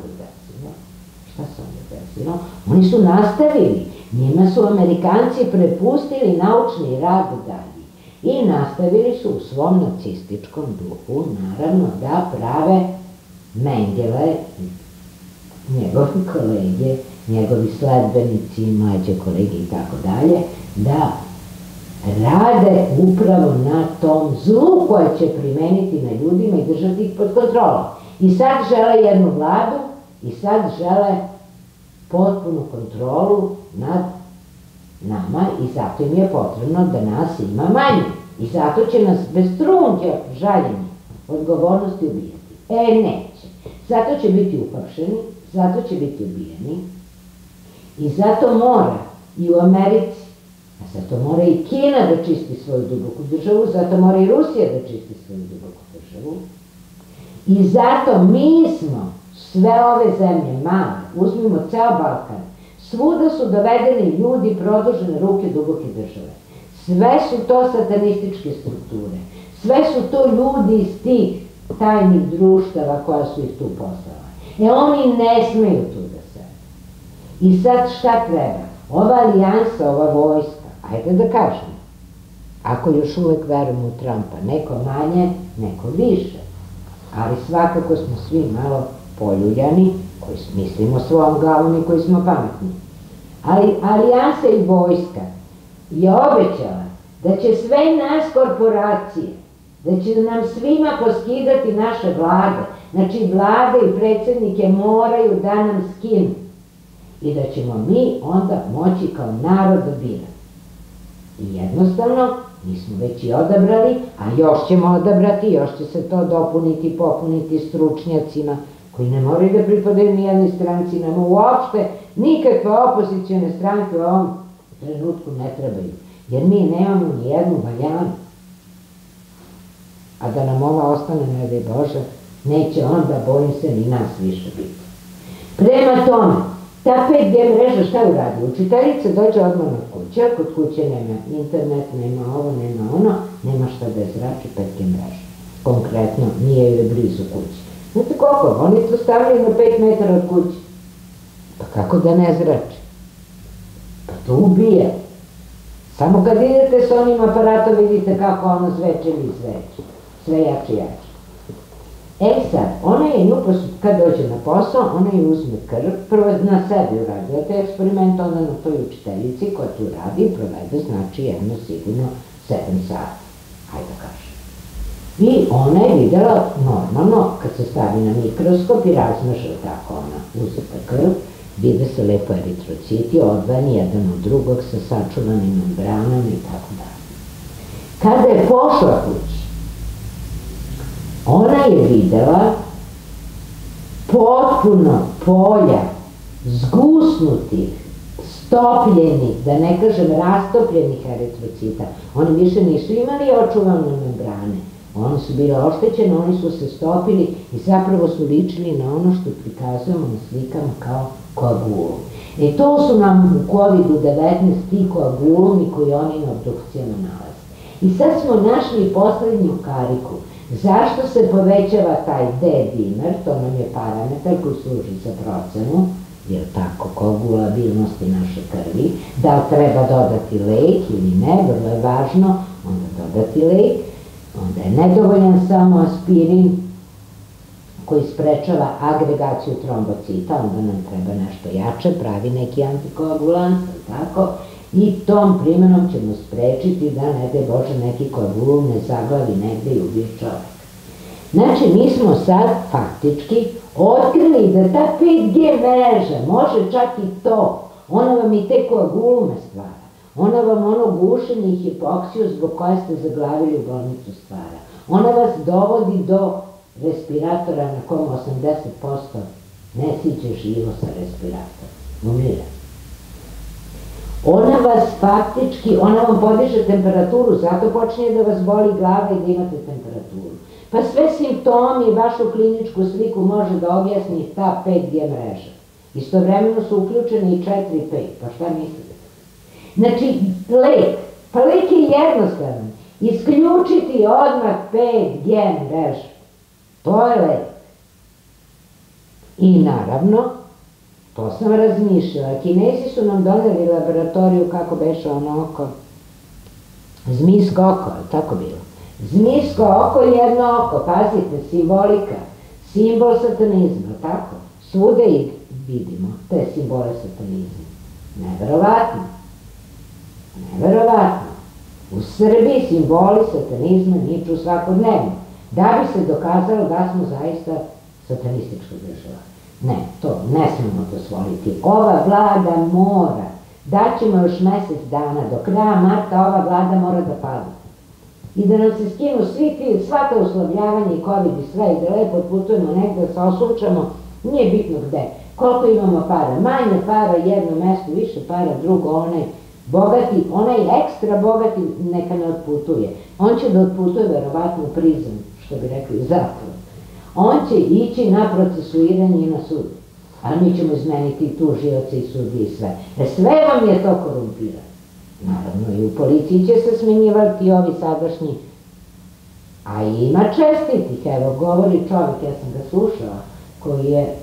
desilo? Oni su nastavili. Njima su Amerikanci prepustili naučni rad dalje. I nastavili su u svom nacističkom duhu, naravno, da prave Mengele, njegove kolege, njegovi sledbenici, mlađe kolege i tako dalje, da rade upravo na tom zlu koje će primeniti na ljudima i držati ih pod kontrolom. I sad žele jednu vladu i sad žele potpunu kontrolu nad nama i zato im je potrebno da nas ima manje. I zato će nas bez trunke žaljenja odgovornosti ubijati. Neće. Zato će biti uhapšeni, zato će biti ubijeni. I zato mora i u Americi, a zato mora i Kina da čisti svoju duboku državu, zato mora i Rusija da čisti svoju duboku državu. I zato mi smo sve ove zemlje male, uzmimo ceo Balkan, svuda su dovedeni ljudi produžene ruke duboke države. Sve su to satanističke strukture, sve su to ljudi iz tih tajnih društava koja su ih tu poslala. Oni ne smeju tu da se. I sad šta treba? Ova alijansa, ova vojska, ajde da kažemo, ako još uvek verujemo u Trumpa, neko manje, neko više, ali svakako smo svi malo poljuljani, koji mislimo svojom glavom i koji smo pametni. Ali alijansa i vojska je obećala da će sve nas korporacije, da će nam svima poskidati naše vlade, znači vlade i predsednike moraju da nam skinu i da ćemo mi onda moći kao narod da biramo. I jednostavno, mi smo već i odabrali, a još ćemo odabrati, još će se to dopuniti, popuniti stručnjacima, koji ne moraju da pripadaju nijednoj stranci, nam uopšte nikakve opozicijone stranke u ovom trenutku ne trebaju, jer mi nemamo nijednu valjanu. A da nam ova ostane, ne daj Bože, neće onda, bojim se, ni nas više biti. Prema tome, ta 5G mreža šta uradi? Učiteljica dođe odmah od kuće, kod kuće nema internet, nema ovo, nema ono, nema šta da izrači 5G mreža. Konkretno, nije joj blizu kuće. Znate koliko? Oni to stavljaju na 5 metara od kuće. Pa kako da ne zrači? Pa to ubija. Samo kad idete s onim aparatom vidite kako ono zveče ili zveče. Sve jače i jače. E sad, ona je nju, kad dođe na posao, ona je uzme krv, prvo na sebi uradila te eksperimente, onda na toj učiteljici koja tu radi i provede, znači jedno sigurno 7 sati. Hajde da kažem. I ona je videla normalno, kad se stavi na mikroskop i razmaža tako ona uzeta krv, vide se lepo eritrociti, odvojeni jedan od drugog sa sačuvanim membranama i tako dalje. Kada je pošla kući, ona je videla potpuno polja zgusnutih, stopljenih, da ne kažem rastopljenih eritrocita. Oni više nisu imali očuvane membrane. Oni su bile oštećene, oni su se stopili i zapravo su ličili na ono što prikazujemo na slikama kao koagulom. E to su nam u COVID-19 ti koagulumi koji oni na obdukcijama nalaze. I sad smo našli poslednju kariku. Zašto se povećava taj D-dimer, to nam je parametar koji služi za procenu, jer tako, koagulabilnosti naše krvi, da li treba dodati lek ili ne, vrlo je važno, onda dodati lek, onda je nedovoljan samo aspirin koji sprečava agregaciju trombocita, onda nam treba nešto jače, pravi neki antikoagulant, tako, i tom primjenom ćemo sprečiti da ne daj Bože neki koagulum ne zaglavi negde i ubije čovjek. Znači, mi smo sad faktički otkrili da ta 5G mreža može čak i to, ona vam i te koagulume stvara. Ona vam ono gušenje i hipoksiju zbog koje ste zaglavili u bolnicu stvara. Ona vas dovodi do respiratora na kom 80% ne siđe živo sa respiratorom. Umire. Ona vas faktički, ona vam podiže temperaturu, zato počinje da vas boli glava i da imate temperaturu. Pa sve simptomi i vašu kliničku sliku može da objasni ta 5G mreža. Istovremeno su uključene i 4 i 5, pa šta mislite? Znači, lek, pa lek je jednostavan, isključiti odmah 5G mrežu, to je lek. I naravno, to sam razmišljala, Kinezi su nam doneli laboratoriju, kako beše ono oko, zmijsko oko, tako bilo. Zmijsko oko je jedno oko, pazite, simbolika, simbol satanizma, tako, svude ih vidimo, te simbole satanizma, neverovatno. Neverovatno, u Srbiji simboli satanizma niču svakodnevno, da bi se dokazalo da smo zaista satanistička država. Ne, to ne smemo dozvoliti. Ova vlada mora, daćemo još mesec dana, do kraja marta ova vlada mora da padne. I da nam se skinu sva ta uslovljavanja i COVID i sve, i da lepo putujemo negde, da se osučamo, nije bitno gde. Koliko imamo para, manje para jedno mesto, više para drugo, onaj bogati, onaj ekstra bogati neka ne otputuje. On će da otputuje verovatno u prizmu, što bi rekli, zatvor. On će ići na procesuiranje i na sud. Ali mi ćemo izmeniti i tužioce i sudije i sve. Sve vam je to korumpirano. Naravno i u policiji će se smenjivati ovi sadašnji. A ima čestitih, evo govori čovjek, ja sam ga slušala,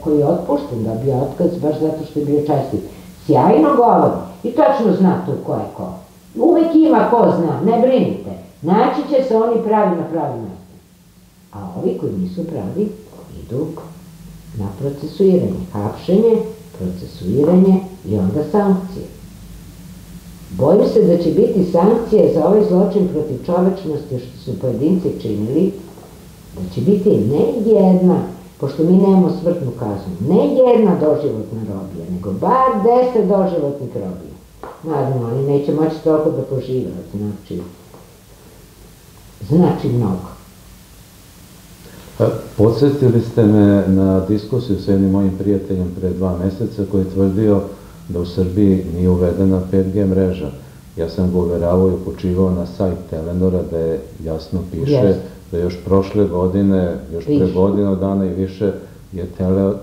koji je otpušten, dobio otkaz baš zato što je bio čestit. Sjajno govori. I tačno zna tu ko je ko. Uvek ima ko zna, ne brinite. Naći će se oni pravi na pravi mesto. A ovi koji nisu pravi, idu na procesuiranje, hapšenje, procesuiranje i onda sankcije. Bojim se da će biti sankcije za ovaj zločin protiv čovečnosti što su pojedinci činili, da će biti ne jedna, pošto mi nemamo smrtnu kaznu, ne jedna doživotna robija, nego bar 10 doživotnih robija. Naravno, oni neće moći toliko da požive, znači mnogo. Podsjetili ste me na diskusiju s jednim mojim prijateljem pre 2 meseca koji je tvrdio da u Srbiji nije uvedena 5G mreža. Ja sam ga uveravao i upućivao na sajt Telenora da je jasno piše da još prošle godine, još pre godinu dana i više je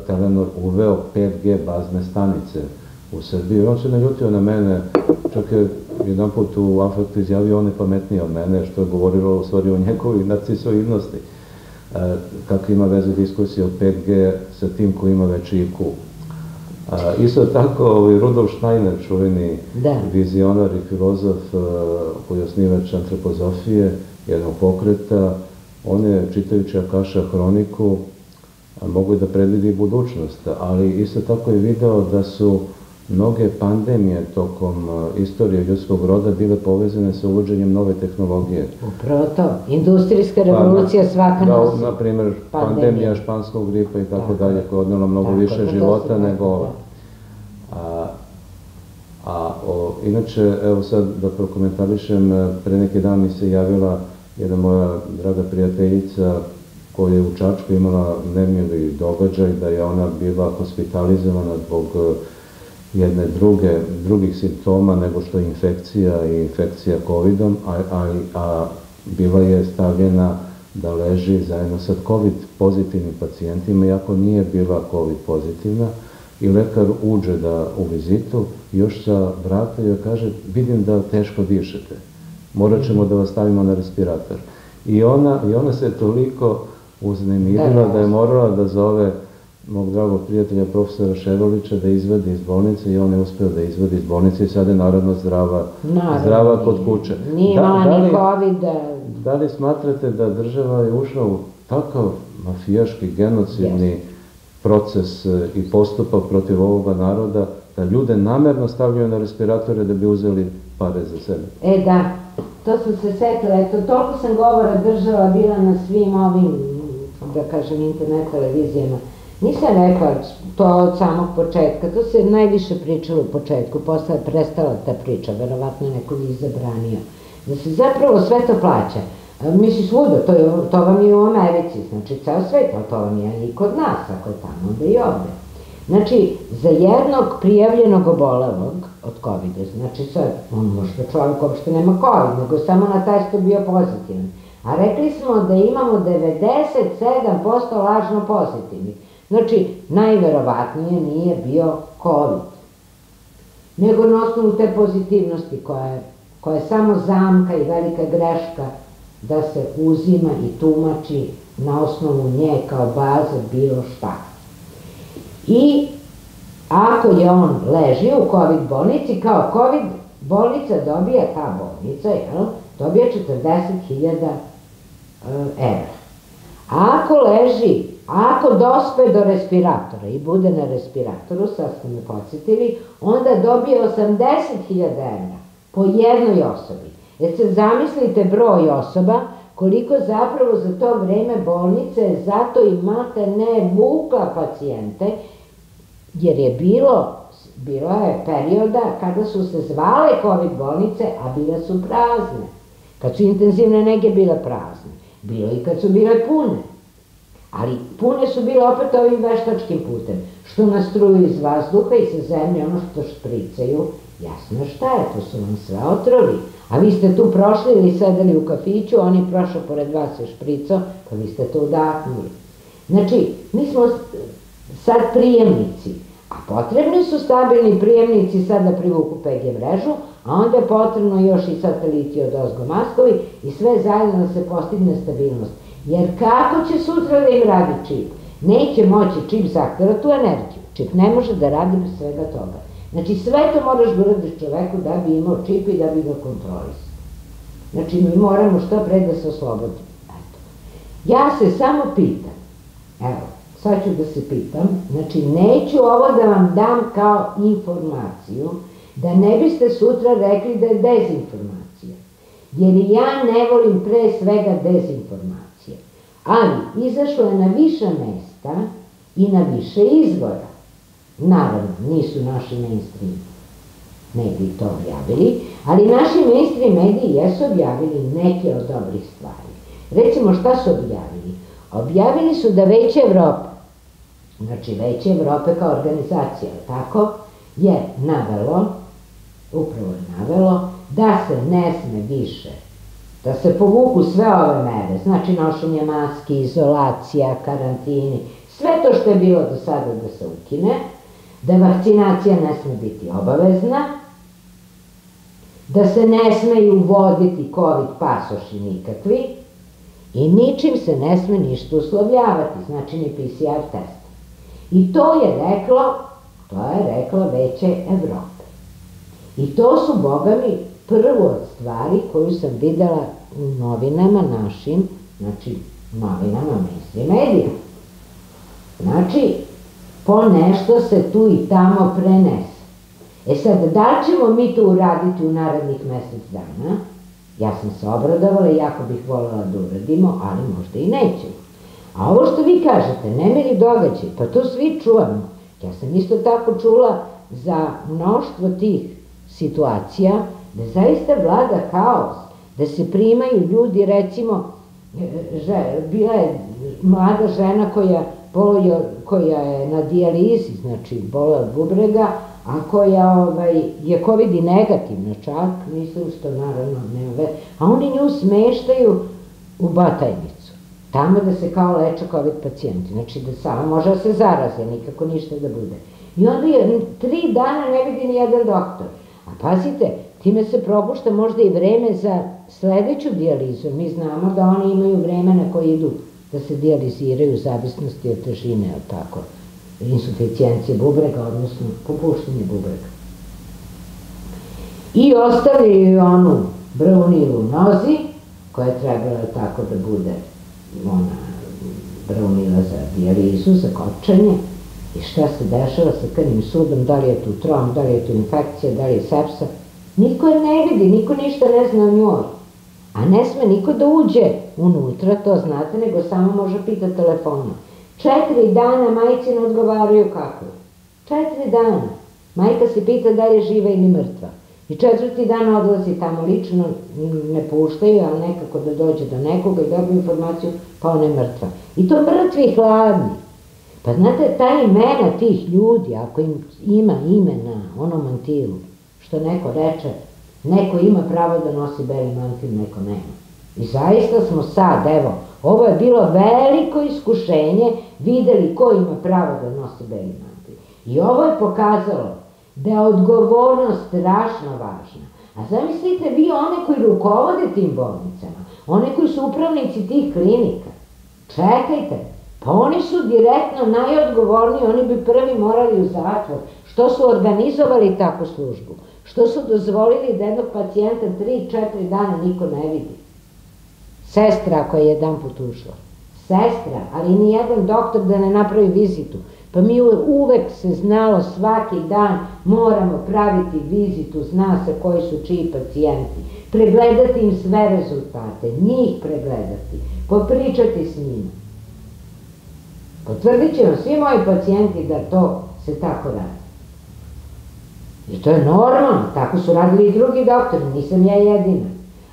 Telenor uveo 5G bazne stanice u Srbiji. On se naljutio na mene, čak je jedan put u afektu izjavio on je pametniji od mene, što je govorilo u stvari o njegovoj narcisoidnosti. Kako ima veze diskusije o 5G sa tim koji ima veći IQ. Isto tako i Rudolf Steiner, čuveni vizionar i filozof koji je osnivač antropozofije, jednog pokreta, on je, čitajući Akaša hroniku, mogu da predvidi budućnost, ali isto tako je video da su mnoge pandemije tokom istorije ljudskog roda bile povezane sa uvođenjem nove tehnologije. Upravo to. Industrijska revolucija svaka nosi. Na primjer, pandemija španskog gripa i tako dalje, koja je odnela mnogo više života nego... A inače, evo sad da prokomentarišem, pre neki dan mi se javila jedna moja draga prijateljica koja je u Čačku imala nemili događaj da je ona bila hospitalizovana zbog jedne drugih simptoma nego što je infekcija COVID-om, a bila je stavljena da leži zajedno sa COVID pozitivnim pacijentima, iako nije bila COVID pozitivna. I lekar uđe u vizitu, još sa vrata joj kaže, vidim da teško dišete, morat ćemo da vas stavimo na respirator. I ona se toliko uznemirila da je morala da zove mog dragog prijatelja profesora Ševolića da izvadi iz bolnice i on je uspeo da izvadi iz bolnice i sada je naravno zdrava kod kuće. Nije imala ni COVID-a. Da li smatrate da država je ušla u takav mafijaški, genocidni proces i postupak protiv ovoga naroda, da ljude namerno stavljaju na respiratore da bi uzeli pare za sebe? E da, to su se setile, eto, toliko sam govora država bila na svim ovim, da kažem, internet televizijama. Nisam rekla to od samog početka, to se najviše pričalo u početku, posle je prestala ta priča, verovatno neko bi zabranio. Da se zapravo sve to plaća. Misli svuda, to vam je u Americi, znači ceo svet, ali to vam je i kod nas, ako je tamo, onda i ovde. Znači, za jednog prijavljenog obolelog od COVID-a, znači sad, on možda čovjek uopšte nema COVID, nego samo na testu bio pozitivan. A rekli smo da imamo 97% lažno pozitivnih. Znači, najverovatnije nije bio COVID, nego na osnovu te pozitivnosti koja je samo zamka i velika greška da se uzima i tumači na osnovu nje kao baza bilo šta. I ako je on ležio u COVID bolnici, kao COVID bolnica dobija, ta bolnica, jel, dobija 40.000 evra. Ako dospe do respiratora i bude na respiratoru, sad ste me podsjetili, onda dobije 80.000 evra po jednoj osobi. Jer se zamislite broj osoba, koliko zapravo za to vreme bolnice je zato i maltene vukla pacijente, jer je bilo je perioda kada su se zvale COVID bolnice, a bile su prazne. Kad su intenzivne nege bile prazne, bilo i kad su bile pune. Ali pune su bile opet ovim veštačkim putem, što nastruju iz vazduha i sa zemlje ono što špricaju. Jasno šta je, to su vam sve otrovi. A vi ste tu prošli ili sedeli u kafiću, on je prošao pored vas je špricao, pa vi ste to udahnuli. Znači, mi smo sad prijemnici, a potrebni su stabilni prijemnici sad da privuku 5G mrežu, a onda je potrebno još i sateliti od ozgo maskovi i sve zajedno da se postigne stabilnost. Jer kako će sutra da im radi čip? Neće moći čip zahtjeva tu energiju. Čip ne može da radi bez svega toga. Znači, sve to moraš da uradiš čoveku da bi imao čip i da bi ga kontrolisao. Znači, mi moramo što pre da se oslobodimo. Ja se samo pitam, evo, sad ću da se pitam, znači, neću ovo da vam dam kao informaciju, da ne biste sutra rekli da je dezinformacija. Jer ja ne volim pre svega dezinformacije. Ali, izašlo je na više mesta i na više izvora. Naravno, nisu naši mainstream mediji to objavili, ali naši mainstream mediji jesu objavili neke od dobrih stvari. Recimo, šta su objavili? Objavili su da Veće Evrope, znači Veće Evrope kao organizacija, tako, je navelo, upravo je navelo, da se ne sme više, da se povuku sve ove mere, znači nošenje maski, izolacija, karantini, sve to što je bilo do sada da se ukine, da vakcinacija ne sme biti obavezna, da se ne smeju uvoditi COVID pasoši nikakvi i ničim se ne sme ništa uslovljavati, znači ni PCR test. I to je reklo Veće Evrope. I to su, boga mi, prvu od stvari koju sam videla u novinama našim, znači novinama mainstream medija. Znači, ponešto se tu i tamo prenese. E sad, da ćemo mi to uraditi u narednih mjesec dana? Ja sam se obradovala i jako bih voljela da uradimo, ali možda i nećemo. A ovo što vi kažete, nemiri događaj, pa to svi čuvamo. Ja sam isto tako čula za mnoštvo tih situacija da zaista vlada haos, da se primaju ljudi, recimo, bila je mlada žena koja je na dijalizi, znači boluje od bubrega, a koja je COVID i negativna čak, mislim što naravno nema veze, a oni nju smeštaju u Batajnicu, tamo da se kao leče COVID pacijenti, znači da samo može da se zaraze, nikako ništa da bude. I onda je 3 dana ne vidi nijedan doktor, a pazite, time se propušta možda i vreme za sledeću dijalizu, mi znamo da oni imaju vreme na koje idu da se dijaliziraju u zavisnosti od težine, ali tako, insuficijencije bubrega, odnosno popuštenje bubrega. I ostavljaju onu braunilu u nozi, koja je trebala tako da bude ona braunila za dijalizu, za kopčanje, i šta se dešava sa krvnim sudom, da li je tu tromb, da li je tu infekcija, da li je sepsa, niko je ne vidi, niko ništa ne zna o njoj. A ne sme niko da uđe unutra, to znate, nego samo može pitati telefona. 4 dana majci ne odgovaraju kako. 4 dana. Majka se pita da li je živa ili mrtva. I 4. dan odlazi tamo lično, ne puštaju, ali nekako da dođe do nekoga i dobiju informaciju, pa ona je mrtva. I to mrtvi i hladni. Pa znate, ta imena tih ljudi, ako ima ime na onom mantilu, što neko reče, neko ima pravo da nosi beli mantil, neko nema. I zaista smo sad, evo, ovo je bilo veliko iskušenje, videli ko ima pravo da nosi beli mantil. I ovo je pokazalo da je odgovornost strašno važna. A zamislite vi one koji rukovode tim bolnicama, one koji su upravnici tih klinika. Čekajte, pa oni su direktno najodgovorniji, oni bi prvi morali u zatvor, što su organizovali takvu službu. Što su dozvolili da jednog pacijenta 3-4 dana niko ne vidi. Sestra koja je jedan put ušla. Sestra, ali nijedan doktor da ne napravi vizitu. Pa mi uvek se znalo svaki dan moramo praviti vizitu, zna se koji su čiji pacijenti. Pregledati im sve rezultate, njih pregledati, popričati s njima. Potvrdit će vam svi moji pacijenti da to se tako radi. I to je normalno, tako su radili i drugi doktori, nisam ja jedina.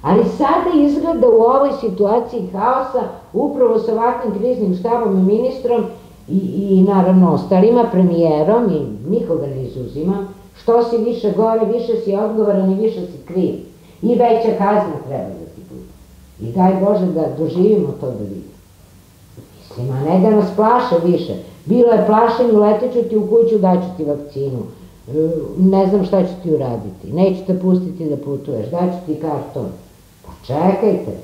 Ali sada izgleda u ovoj situaciji haosa, upravo sa ovakvim kriznim štabom i ministrom i naravno ostalima, premijerom, i nikoga ne izuzimam, što si više gore, više si odgovoran i više si kriv. I veća kazna treba da ti bude. I daj Bože da doživimo to da vidimo. Mislim, a ne da nas plaše više. Bilo je plašenje, uletiću ti u kuću, daću ti vakcinu. Ne znam šta ću ti uraditi, neću te pustiti da putuješ, daću ti karton. Pa čekajte,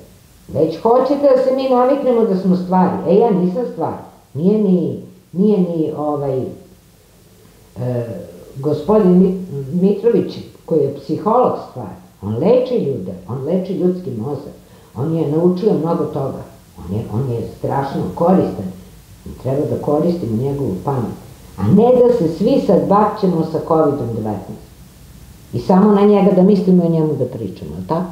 već hoćete da se mi naviknemo da smo stvari. E, ja nisam stvar, nije ni ovaj gospodin Mitrović koji je psiholog stvar. On leči ljude, on leči ljudski mozak, on je naučio mnogo toga, on je strašno koristan, treba da koristimo njegovu pamet. A ne da se svi sad bakćemo sa COVID-19 i samo na njega da mislimo i o njemu da pričamo, ali tako?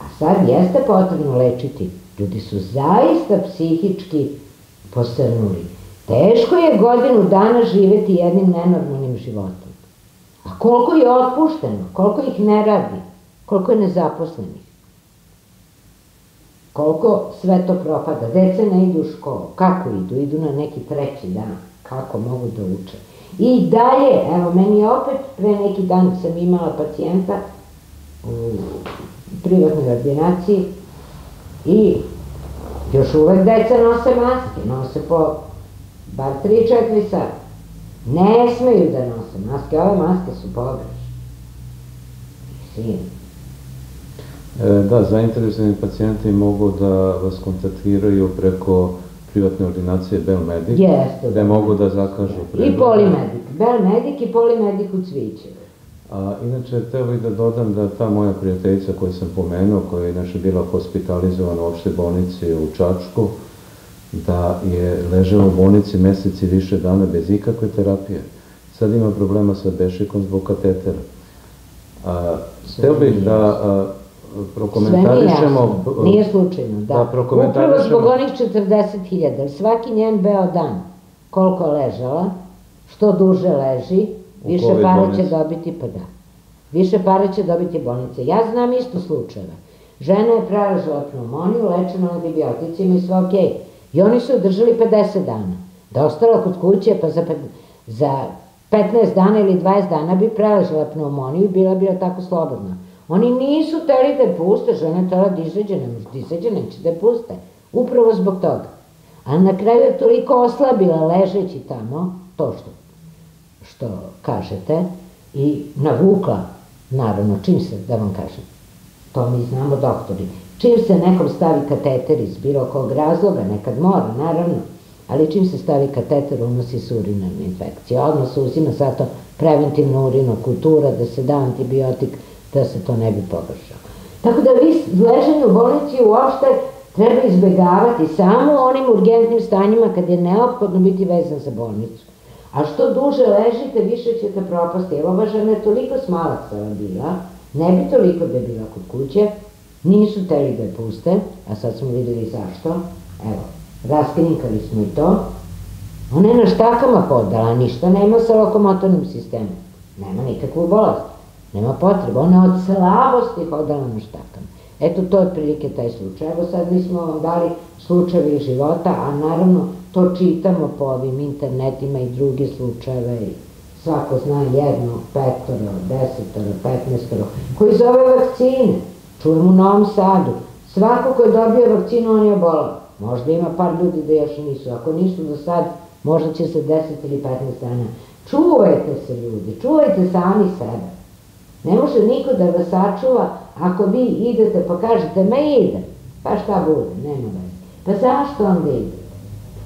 A sad jeste potrebno lečiti. Ljudi su zaista psihički posrnuli. Teško je godinu dana živeti jednim nenormalnim životom. A koliko je otpušteno, koliko ih ne radi, koliko je nezaposlenih. Koliko sve to propada, deca ne idu u školu, kako idu? Idu na neki 3. dan, kako mogu da uče. I dalje, evo, meni je opet, pre neki dan sam imala pacijenta u privatnoj ordinaciji i još uvek deca nose maske, nose po bar 3-4 sata. Ne smeju da nose maske, ove maske su pogrešne. Sine. Da, zainteresovani pacijenti mogu da vas kontaktiraju preko privatne ordinacije Belmedic, gde mogu da zakažu pregled. I Polimedic, Belmedic i Polimedic u Cvićevoj. Inače, hteo bih da dodam da ta moja prijateljica koju sam pomenuo, koja je inače bila hospitalizovana u opštoj bolnici u Čačku, da je ležela u bolnici mesec i više dana bez ikakve terapije. Sad ima problema sa bešikom zbog katetera. Hteo bih da prokomentarišemo... Nije slučajno, da. Upravo zbog onih 40.000, svaki njen beo dan, koliko ležala, što duže leži, više para će dobiti, pa da. Više para će dobiti bolnice. Ja znam isto slučajeva. Žena je preležala pneumoniju, lečena antibioticima i sve okej. I oni su održali 50 dana. Da ostala kod kuće, pa za 15 dana ili 20 dana bi preležala pneumoniju i bila bi tako slobodna. Oni nisu hteli da je puste, žena je htela da izađe, neće da je puste. Upravo zbog toga. A na kraju je toliko oslabila ležeći tamo, to što kažete, i navukla, naravno, čim se, da vam kažem, to mi znamo doktori, čim se nekom stavi kateter iz bilo kog razloga, nekad mora, naravno, ali čim se stavi kateter, unosi se urinarna infekcija, odmah se uzima zato preventivna urinokultura, da se da antibiotik, da se to ne bi pogrešao. Tako da vi leženje u bolnici uopšte treba izbjegavati samo onim urgentnim stanjima kad je neophodno biti vezan za bolnicu. A što duže ležite, više ćete propasti. Evo, ova žena je toliko smalaksala bila, ne bi toliko da je bila kod kuće, nisu hteli da je puste, a sad smo videli zašto, evo, raskrinkali smo i to. Ona je na štakama podala, ništa nema sa lokomotornim sistemom, nema nikakvu bolest, nema potreba, ona je od slabosti hodala na štakama. Eto, to je prilike taj slučaj. Evo, sad mi smo vam dali slučajevi života, a naravno, to čitamo po ovim internetima i druge slučajeve i svako zna jedno, 5, 10, 15, koji zove vakcine. Čujem u Novom Sadu. Svako ko je dobio vakcinu, on je obolao. Možda ima par ljudi da još nisu. Ako nisu do sad, možda će se 10 ili 15 dana. Čuvajte se ljudi, čuvajte sami sebe. Ne može niko da vas sačuva ako vi idete pa kažete me idem. Pa šta bude, nema veze. Pa zašto onda idete?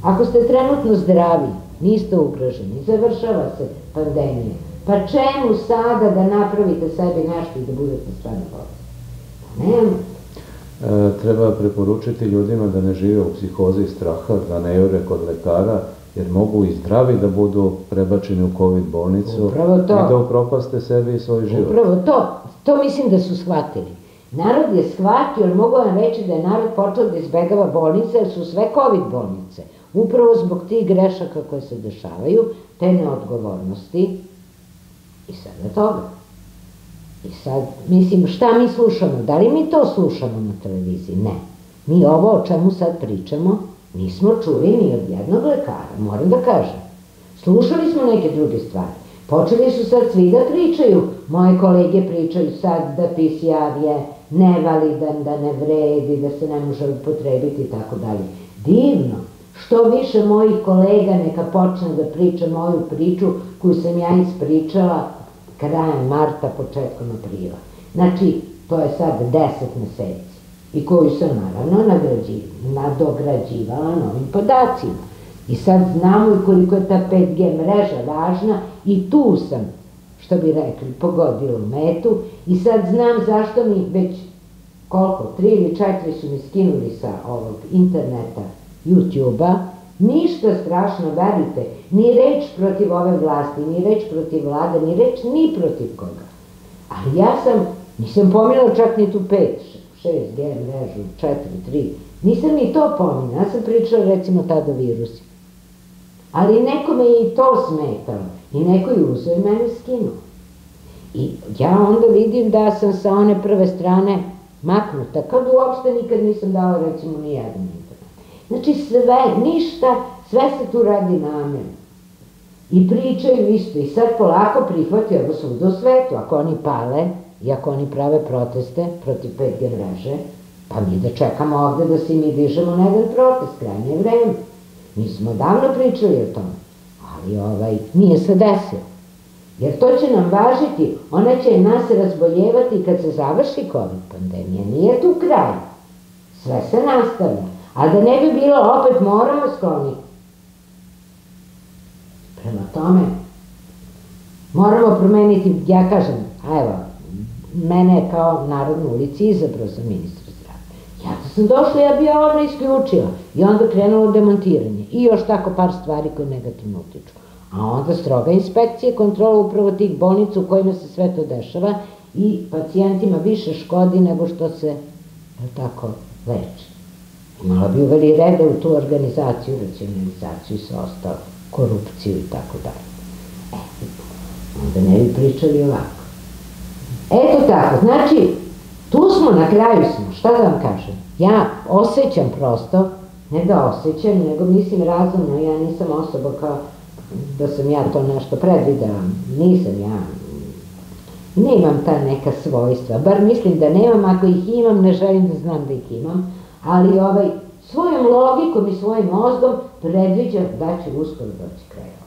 Ako ste trenutno zdravi, niste ugroženi, završava se pandemija, pa čemu sada da napravite sebi nešto i da budete stvarno bolesni? Nema. Treba preporučiti ljudima da ne žive u psihozi i straha, da ne jure kod lekara, jer mogu i zdravi da budu prebačeni u COVID bolnicu i da upropaste sebi i svoj život. Upravo to. To mislim da su shvatili. Narod je shvatio, jer mogu vam reći da je narod počeo da izbegava bolnice, jer su sve COVID bolnice. Upravo zbog tih grešaka koje se dešavaju, te neodgovornosti i sada toga. I sad, mislim, šta mi slušamo? Da li mi to slušamo na televiziji? Ne. Mi ovo o čemu sad pričamo nismo čuli ni od jednog lekara, moram da kažem. Slušali smo neke druge stvari. Počeli su sad svi da pričaju. Moje kolege pričaju sad da PCR je nevalidan, da ne vredi, da se ne može upotrebiti i tako dalje. Divno. Što više mojih kolega neka počne da priča moju priču koju sam ja ispričala krajem marta, početkom aprila. Znači, to je sad 10 meseci i koju sam naravno nadograđivala novim podacima. I sad znamo i koliko je ta 5G mreža važna i tu sam, što bi rekli, pogodila metu i sad znam zašto mi već koliko, 3 ili 4 su mi skinuli sa ovog interneta, YouTube-a, ništa strašno, verite, ni reč protiv ove vlasti, ni reč protiv vlada, ni reč ni protiv koga. Ali ja sam, nisam pominjala čak ni tu 5G mrežu, 4, 3, nisam ni to pominjala, ja sam pričala recimo tada o virusi. Ali nekome je i to smetalo i neko je uzeo i mene skinuo. I ja onda vidim da sam sa one prve strane maknuta, kad uopšte nikad nisam dala recimo ni jednu internet. Znači sve, ništa, sve se tu radi namjerno. I pričaju isto i sad polako prihvatio, evo svuda u svetu, ako oni pale i ako oni prave proteste protiv 5G mreže, pa mi da čekamo ovde da si mi dižemo na jedan protest, krajnje vreme. Mi smo davno pričali o tome, ali nije se desilo. Jer to će nam važiti, ona će nas razboljevati kad se završi COVID pandemija. Nije tu kraj. Sve se nastavlja. A da ne bi bilo, opet moramo skloniti. Prema tome, moramo promeniti, ja kažem, a evo, mene je kao narod na ulici izabrao za ministra. Ja da sam došla, ja bi ja ono isključila i onda krenulo demontiranje i još tako par stvari koje negativno utiču. a onda stroga inspekcija kontrola upravo tih bolnica u kojima se sve to dešava i pacijentima više škodi nego što se tako leči. Malo bi uveli reda u tu organizaciju, racionalizaciju i sve ostalo, korupciju i tako dalje. Onda ne bi pričali ovako. Eto tako, znači, tu smo, na kraju smo, šta da vam kažem? Ja osjećam prosto, ne da osjećam, nego mislim razumno, ja nisam osoba kao da sam ja to nešto predvidela, nisam ja, nemam ta neka svojstva, bar mislim da nemam, ako ih imam, ne želim da znam da ih imam, ali svojom logikom i svojim mozgom predviđam da će uskoro doći kraj ovo.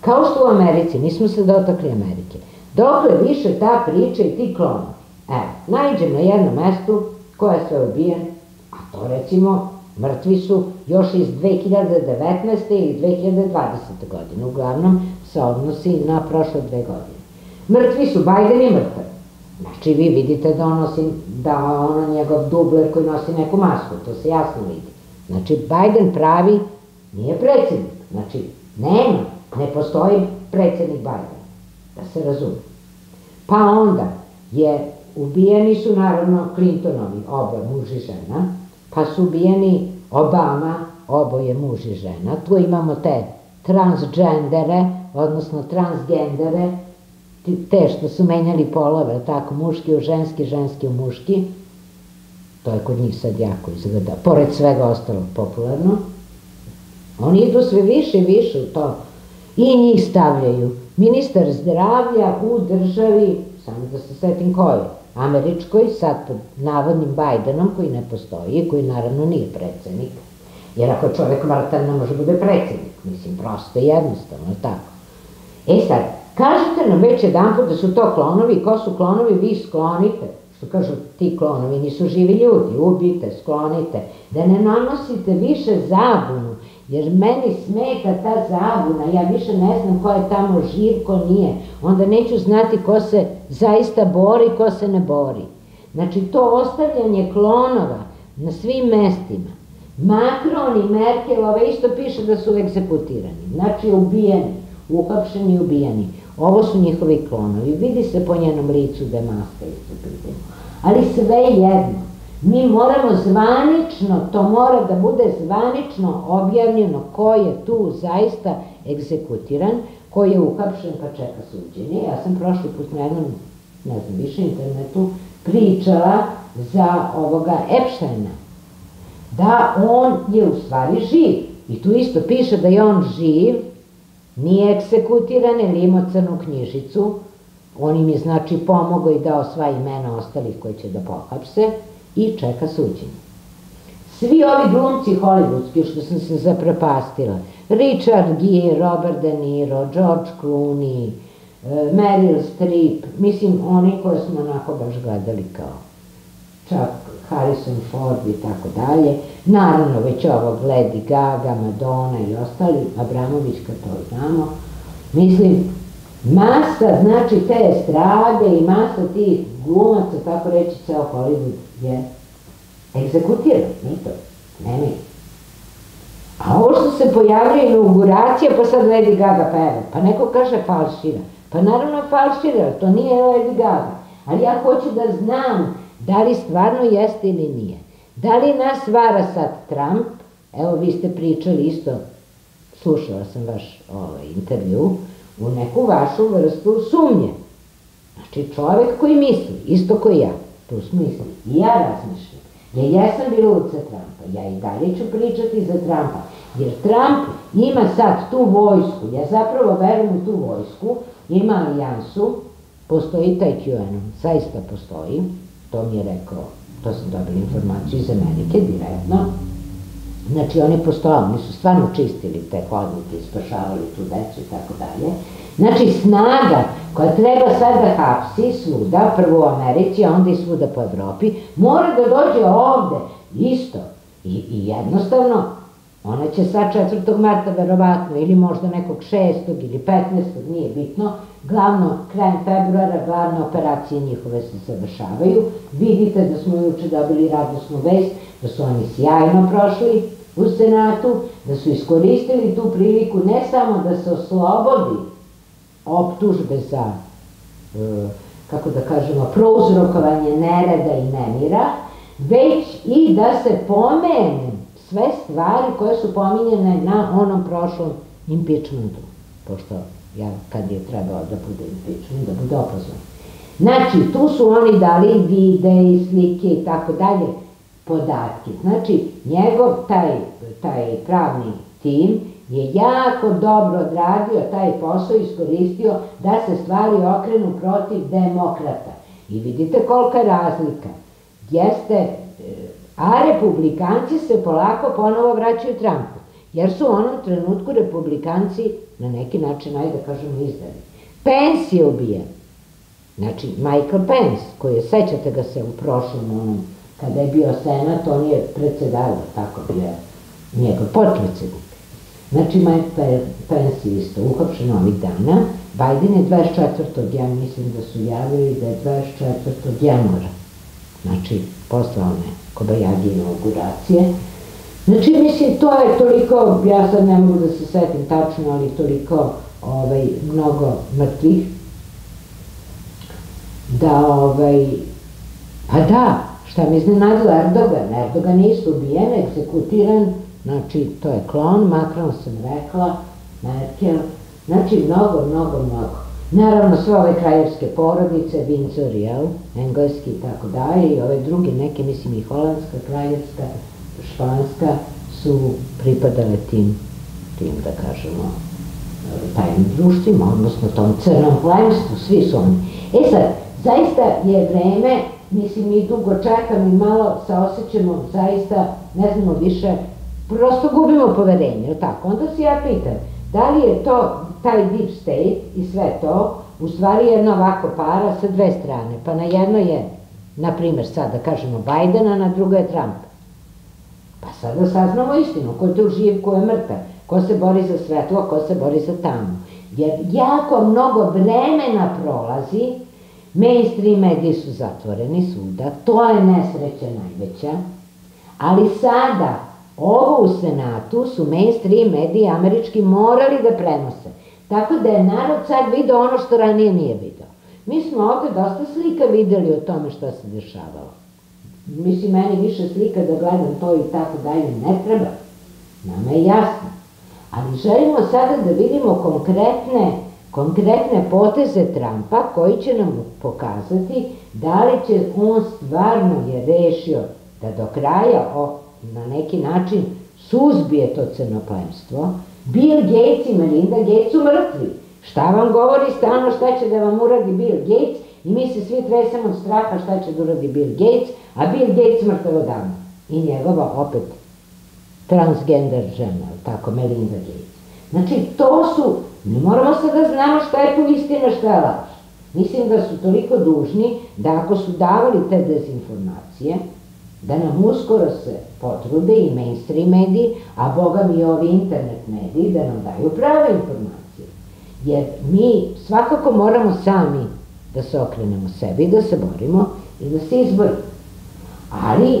Kao što u Americi, nismo se dotakli Amerike, dokle više ta priča i ti klonovi. Evo, najđem na jednom mestu koja je sve ubijen, a to recimo mrtvi su još iz 2019. ili 2020. godine, uglavnom se odnosi na prošle 2 godine. Mrtvi su, Bajden je mrtav. Znači vi vidite da ono njegov dubler koji nosi neku masku, to se jasno vidi. Znači Bajden pravi nije predsjednik, znači nema, ne postoji predsjednik Bajden, da se razume. Pa onda je ubijeni su naravno Clintonovi, oboje muž i žena, pa su ubijeni Obama, oboje muž i žena. Tu imamo te transgendere, odnosno transgendere, te što su menjali polove, tako, muški u ženski, ženski u muški, to je kod njih sad jako izgleda, pored svega ostalog popularno, oni idu sve više i više u to i njih stavljaju. Ministar zdravlja u državi, samo da se setim koju, američkoj, sad pod navodnim Bajdenom, koji ne postoji, koji naravno nije predsednik, jer ako je čovjek mrtav ne može bude predsednik, mislim, prosto i jednostavno, tako. E sad, kažete nam već jedanput da su to klonovi, ko su klonovi, vi sklonite, što kažu ti klonovi nisu živi ljudi, ubijte, sklonite, da ne nanosite više zabunu, jer meni smeta ta zabuna, ja više ne znam ko je tamo živ, ko nije, onda neću znati ko se zaista bori, ko se ne bori. Znači to ostavljanje klonova na svim mestima, Macron i Merkelove isto piše da su egzekutirani, znači ubijeni, uhapšeni i ubijeni. Ovo su njihovi klonovi, vidi se po njenom licu da je maska isto pitanje. Ali sve jedno, mi moramo zvanično, to mora da bude zvanično objavljeno ko je tu zaista egzekutiran, ko je uhapšen pa čeka suđenje. Ja sam prošli put na jednom, ne znam više, internetu pričala za ovoga Epsteina, da on je u stvari živ. I tu isto piše da je on živ, nije egzekutiran, ili imao crnu knjižicu, on im je znači pomogao i dao sva imena ostalih koji će da pohapse i čeka suđenje. Svi ovi glumci hollywoodski, što sam se zaprepastila, Richard Gere, Robert De Niro, George Clooney, Meryl Streep, mislim oni koje smo onako baš gledali kao čak Harrison Ford i tako dalje, naravno već ovog Lady Gaga, Madonna i ostali, Abramović kad to znamo, mislim, masa znači te estrade i masa tih glumaca, tako reći, ceo Hollywood je egzekutiran, mi to, ne mi. A ovo što se pojavlja inauguracija, pa sad Lady Gaga peva, pa neko kaže falšira, pa naravno je falšira, to nije Lady Gaga, ali ja hoću da znam da li stvarno jeste ili nije. Da li nas vara sad Trump, evo vi ste pričali isto, slušala sam vaš intervju, u neku vašu vrstu sumnje. Znači čovjek koji misli, isto koji ja, tu smo isti. I ja razmišljam, ja jesam bila ulica Trumpa, ja i dalje ću pričati za Trumpa, jer Trump ima sad tu vojsku, ja zapravo verujem u tu vojsku, ima alijansu, postoji taj QAnon, zaista postoji, to mi je rekao, to sam dobila informaciju iz Amerike direktno. Znači oni postoje, oni su stvarno čistili te hodnike, spašavali tu decu i tako dalje. Znači snaga koja treba sad da hapsi svuda, prvo u Americi, a onda i svuda po Evropi, mora da dođe ovde, isto. I jednostavno, ona će sad 4. marta verovatno, ili možda nekog 6. ili 15. nije bitno, glavno krajem februara glavne operacije njihove se završavaju. Vidite da smo juče dobili radosnu vest, da su oni sjajno prošli, u Senatu, da su iskoristili tu priliku ne samo da se oslobodi optužbe za, kako da kažemo, prouzrokovanje nereda i nemira, već i da se pomene sve stvari koje su pominjene na onom prošlom impeachmentu, pošto ja kad je trebao da bude impeachment, da bude opozvan. Znači, tu su oni dali videe, slike i tako dalje, podatke. Znači, njegov taj pravni tim je jako dobro odradio taj posao i iskoristio da se stvari okrenu protiv demokrata. I vidite kolika je razlika. Jeste, a republikanci se polako ponovo vraćaju Trumpu, jer su u onom trenutku republikanci na neki način, ajde da kažemo, izdali. Pence je ubijen. Znači, Michael Pence, koji je, sećate ga se u prošlom onom, kada je bio senat, on je predsedavao, tako bio njegov potpredsednik. Znači, Michael Pence je isto uhapšen ovih dana. Bajden je 24. ja mislim da su javili da je 24. januara. Znači, poslovne Kobajagi inauguracije. Znači, mislim, to je toliko, ja sad ne mogu da se setim tačno, ali toliko mnogo mrtvih, da, pa da, šta mi iznenadilo Erdogan? Erdogan je isto ubijen, egzekutiran, znači, to je klon, Macron sam rekla, Merkel, znači, mnogo. Naravno, sve ove kraljevske porodice, Windsor, jel, engleski i tako dalje, i ove druge neke, mislim i holandska, kraljevska, španska, su pripadale tim, da kažemo, tajnim društvima, odnosno tom crnom plemstvu, svi su oni. E sad, zaista je vreme, mislim, mi dugo čekamo i malo saosećamo, zaista, ne znamo više, prosto gubimo poverenje, jel tako? Onda se ja pitam, da li je to taj deep state i sve to, u stvari jedna ovako para sa dve strane, pa na jedno je, na primjer sad da kažemo Bajden, a na drugo je Trump. Pa sad da saznamo istinu, ko je tu živ, ko je mrtav, ko se bori za svetlo, ko se bori za tamu. Jer jako mnogo vremena prolazi, mainstream mediji su zatvoreni svuda, to je nesreća najveća, ali sada ovo u Senatu su mainstream mediji američki morali da prenose. Tako da je narod sad video ono što ranije nije video. Mi smo ovde dosta slika videli o tome što se dešavalo. Mislim, meni više slika da gledam to i tako dalje ne treba. Nama je jasno. Ali želimo sada da vidimo konkretne poteze Trumpa koji će nam pokazati da li će on stvarno je rešio da do kraja na neki način suzbije to crnoplemstvo. Bill Gates i Melinda Gates su mrtvi. Šta vam govori stalno šta će da vam uradi Bill Gates i mi se svi tresemo od straha šta će da uradi Bill Gates, a Bill Gates mrtav odavno. I njegova opet transgender žena, tako Melinda Gates. Znači to su, mi moramo sad da znamo šta je tu istina, šta je laž. Mislim da su toliko dužni da ako su davali te dezinformacije, da nam uskoro se potrude i mainstream mediji, a boga mi i ovi internet mediji, da nam daju prave informacije. Jer mi svakako moramo sami da se okrenemo sebi, da se borimo i da se izborimo. Ali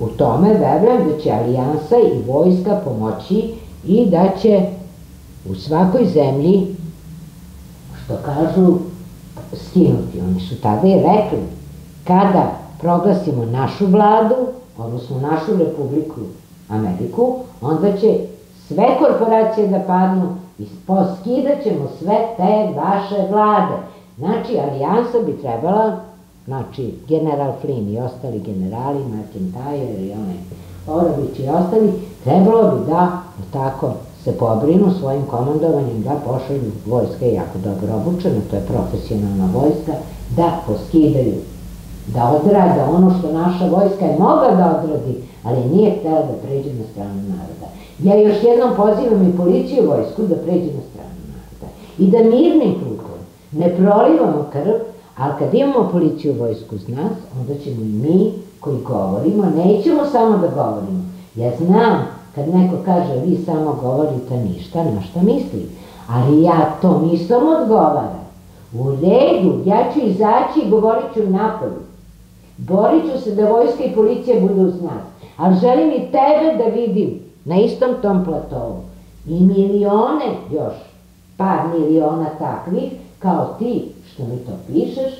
u tome verujem da će alijansa i vojska pomoći i da će u svakoj zemlji, što kažu, skinuti. Oni su tada i rekli, kada proglasimo našu vladu, odnosno našu republiku Ameriku, onda će sve korporacije da padnu i poskidat ćemo sve te vaše vlade. Znači, alijansa bi trebala, znači, general Flynn i ostali generali, McIntyre i onaj Orović i ostali, trebalo bi da, tako, se pobrinu svojim komandovanjem da pošalju vojska, jako dobro obučena, to je profesionalna vojska, da poskidaju, da odrade ono što naša vojska je mogla da odradi, ali nije htjela da pređe na stranu naroda. Ja još jednom pozivam i policiju i vojsku da pređe na stranu naroda i da mirnim putem ne prolivamo krv, ali kad imamo policiju i vojsku uz nas, onda ćemo i mi koji govorimo, nećemo samo da govorimo. Ja znam kad neko kaže vi samo govorite ništa, na šta mislim, ali ja to nisam odgovaram. U redu, ja ću izaći i govorit ću napolju. Borit ću se da vojska i policija budu uz nas, ali želim i tebe da vidim na istom tom platovu i milione još, par miliona takvih kao ti što mi to pišeš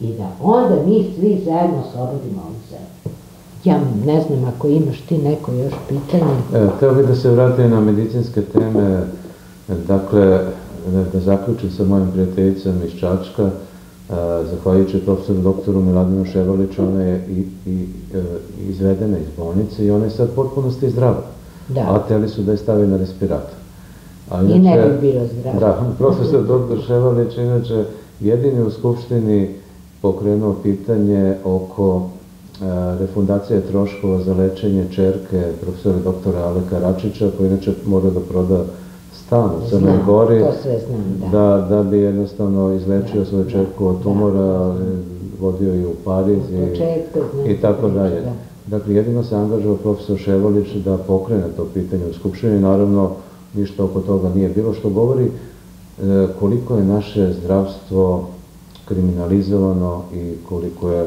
i da onda mi svi zajedno slobodimo ovu zemlju. Ja ne znam ako imaš ti neko još pitanje. Hteo bih da se vratim na medicinske teme, dakle, da zaključim sa mojim prijateljicom iz Čačka, zahvaljujući prof. dr. Miladinu Ševoliću, ona je izvedena iz bolnice i ona je sad potpunosti zdrava, a hteli su da je stave na respirator. I ne bi bilo zdravo. Da, prof. dr. Ševolić inače jedini u Skupštini pokrenuo pitanje oko refundacije troškova za lečenje čerke profesora doktora Aleka Račića, koji inače mora da proda stan u Crnoj Gori, da bi jednostavno izlečio svoju čerku od tumora, vodio je u Pariz i tako dalje. Dakle, jedino se angažao profesor Ševolić da pokrene to pitanje u Skupštini, naravno ništa oko toga nije bilo, što govori koliko je naše zdravstvo kriminalizovano i koliko je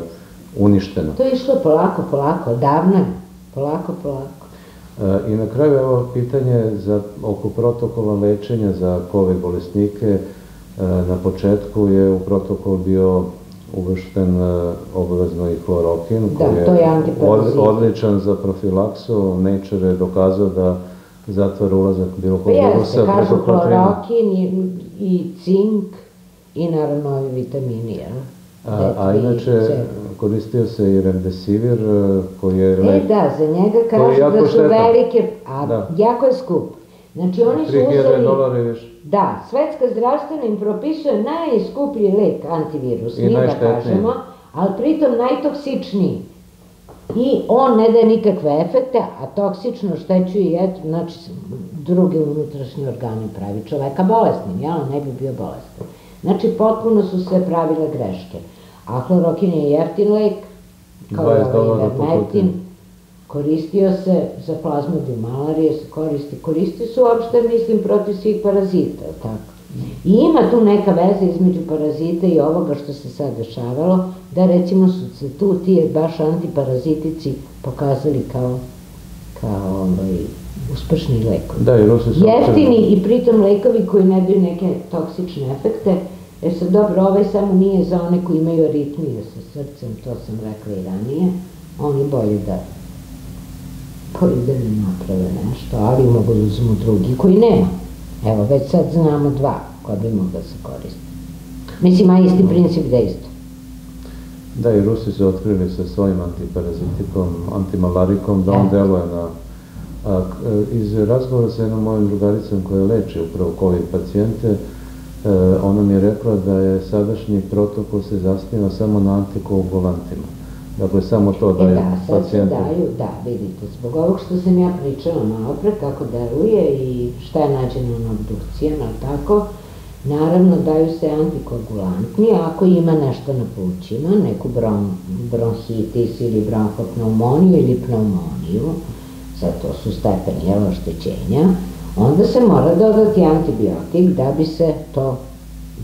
uništeno. To je išlo polako, polako, davno, polako, polako. I na kraju, evo, pitanje oko protokola lečenja za COVID bolesnike. Na početku je u protokol bio uvršten obavezno i klorokin, koji je odličan za profilaksu. Nature je dokazao da zatvara ulazak bilo kog virusa. Kažu klorokin i cink i naravno ovi vitamini, jel? A inače, koristio se i remdesivir, koji je... Da, za njega kažu da su velike, a jako je skup. Znači, oni su uzeli... $3.000 više. Da, Svetska zdravstvena im propisuje najskuplji lek, antivirusni, da kažemo, ali pritom najtoksičniji. I on ne daje nikakve efekte, a toksično oštećuje, znači, druge unutrašnje organe pravi čoveka bolesnim, jel? Ne bi bio bolestan. Znači, potpuno su se pravile greške. A hlorokin je jeftin lek, kao je ivermektin, koristio se za plazmodiju malarije, koristi se uopšte, mislim, protiv svih parazita, tako. I ima tu neka veza između parazita i ovoga što se sad dešavalo, da recimo su se tu ti baš antiparazitici pokazali kao uspešni lekovi. Jeftini i pritom lekovi koji ne daju neke toksične efekte. Jer sad dobro, ovaj samo nije za one koji imaju aritmije sa srcem, to sam rekla i ranije, oni bolje da ne naprave nešto, ali mogu da uzmu drugi koji nema. Evo, već sad znamo dva koja bi mogla se koristiti. Mislim, a isti princip dejstva. Da, i Rusi su otkrili sa svojim antiparazitikom, antimalarikom, da on deluje na... Iz razgovora sa jednom mojim drugaricom koja leči upravo COVID pacijente, ona mi je rekla da je sadašnji protokol se zasniva samo na antikoagulantima. Dakle, samo to da je pacijenta... Da, sad se daju, da, vidite, zbog ovog što sam ja pričala malopre, kako deluje i šta je nađeno na obdukcijama, tako, naravno daju se antikoagulantni, ako ima nešto na plućima, neku bronhitis ili bronhopneumoniju ili pneumoniju, sad to su stepeni oštećenja, onda se mora dodati antibiotik da bi se to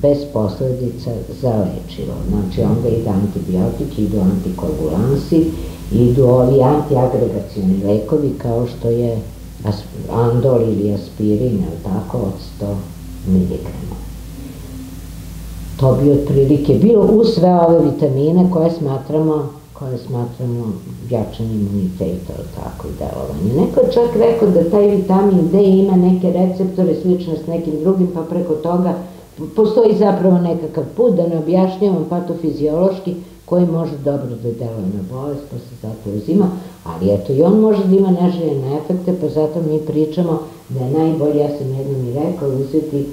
bez posledica zalečilo. Znači, onda ide antibiotik, idu antikoagulansi, idu ovi antiagregacioni lekovi kao što je Andol ili aspirin, tako, od 100 miligrama. To bi otprilike bilo uz sve ove vitamine koje smatramo jačanje imuniteta, tako i delovanje. Neko je čak rekao da taj vitamin D ima neke receptore slične s nekim drugim, pa preko toga postoji zapravo nekakav put, da ne objašnjavam patofiziološki, koji može dobro da deluje na bolest, pa se zato uzima, ali eto i on može da ima neželjene efekte, pa zato mi pričamo da je najbolje, ja sam jednom i rekao, uzeti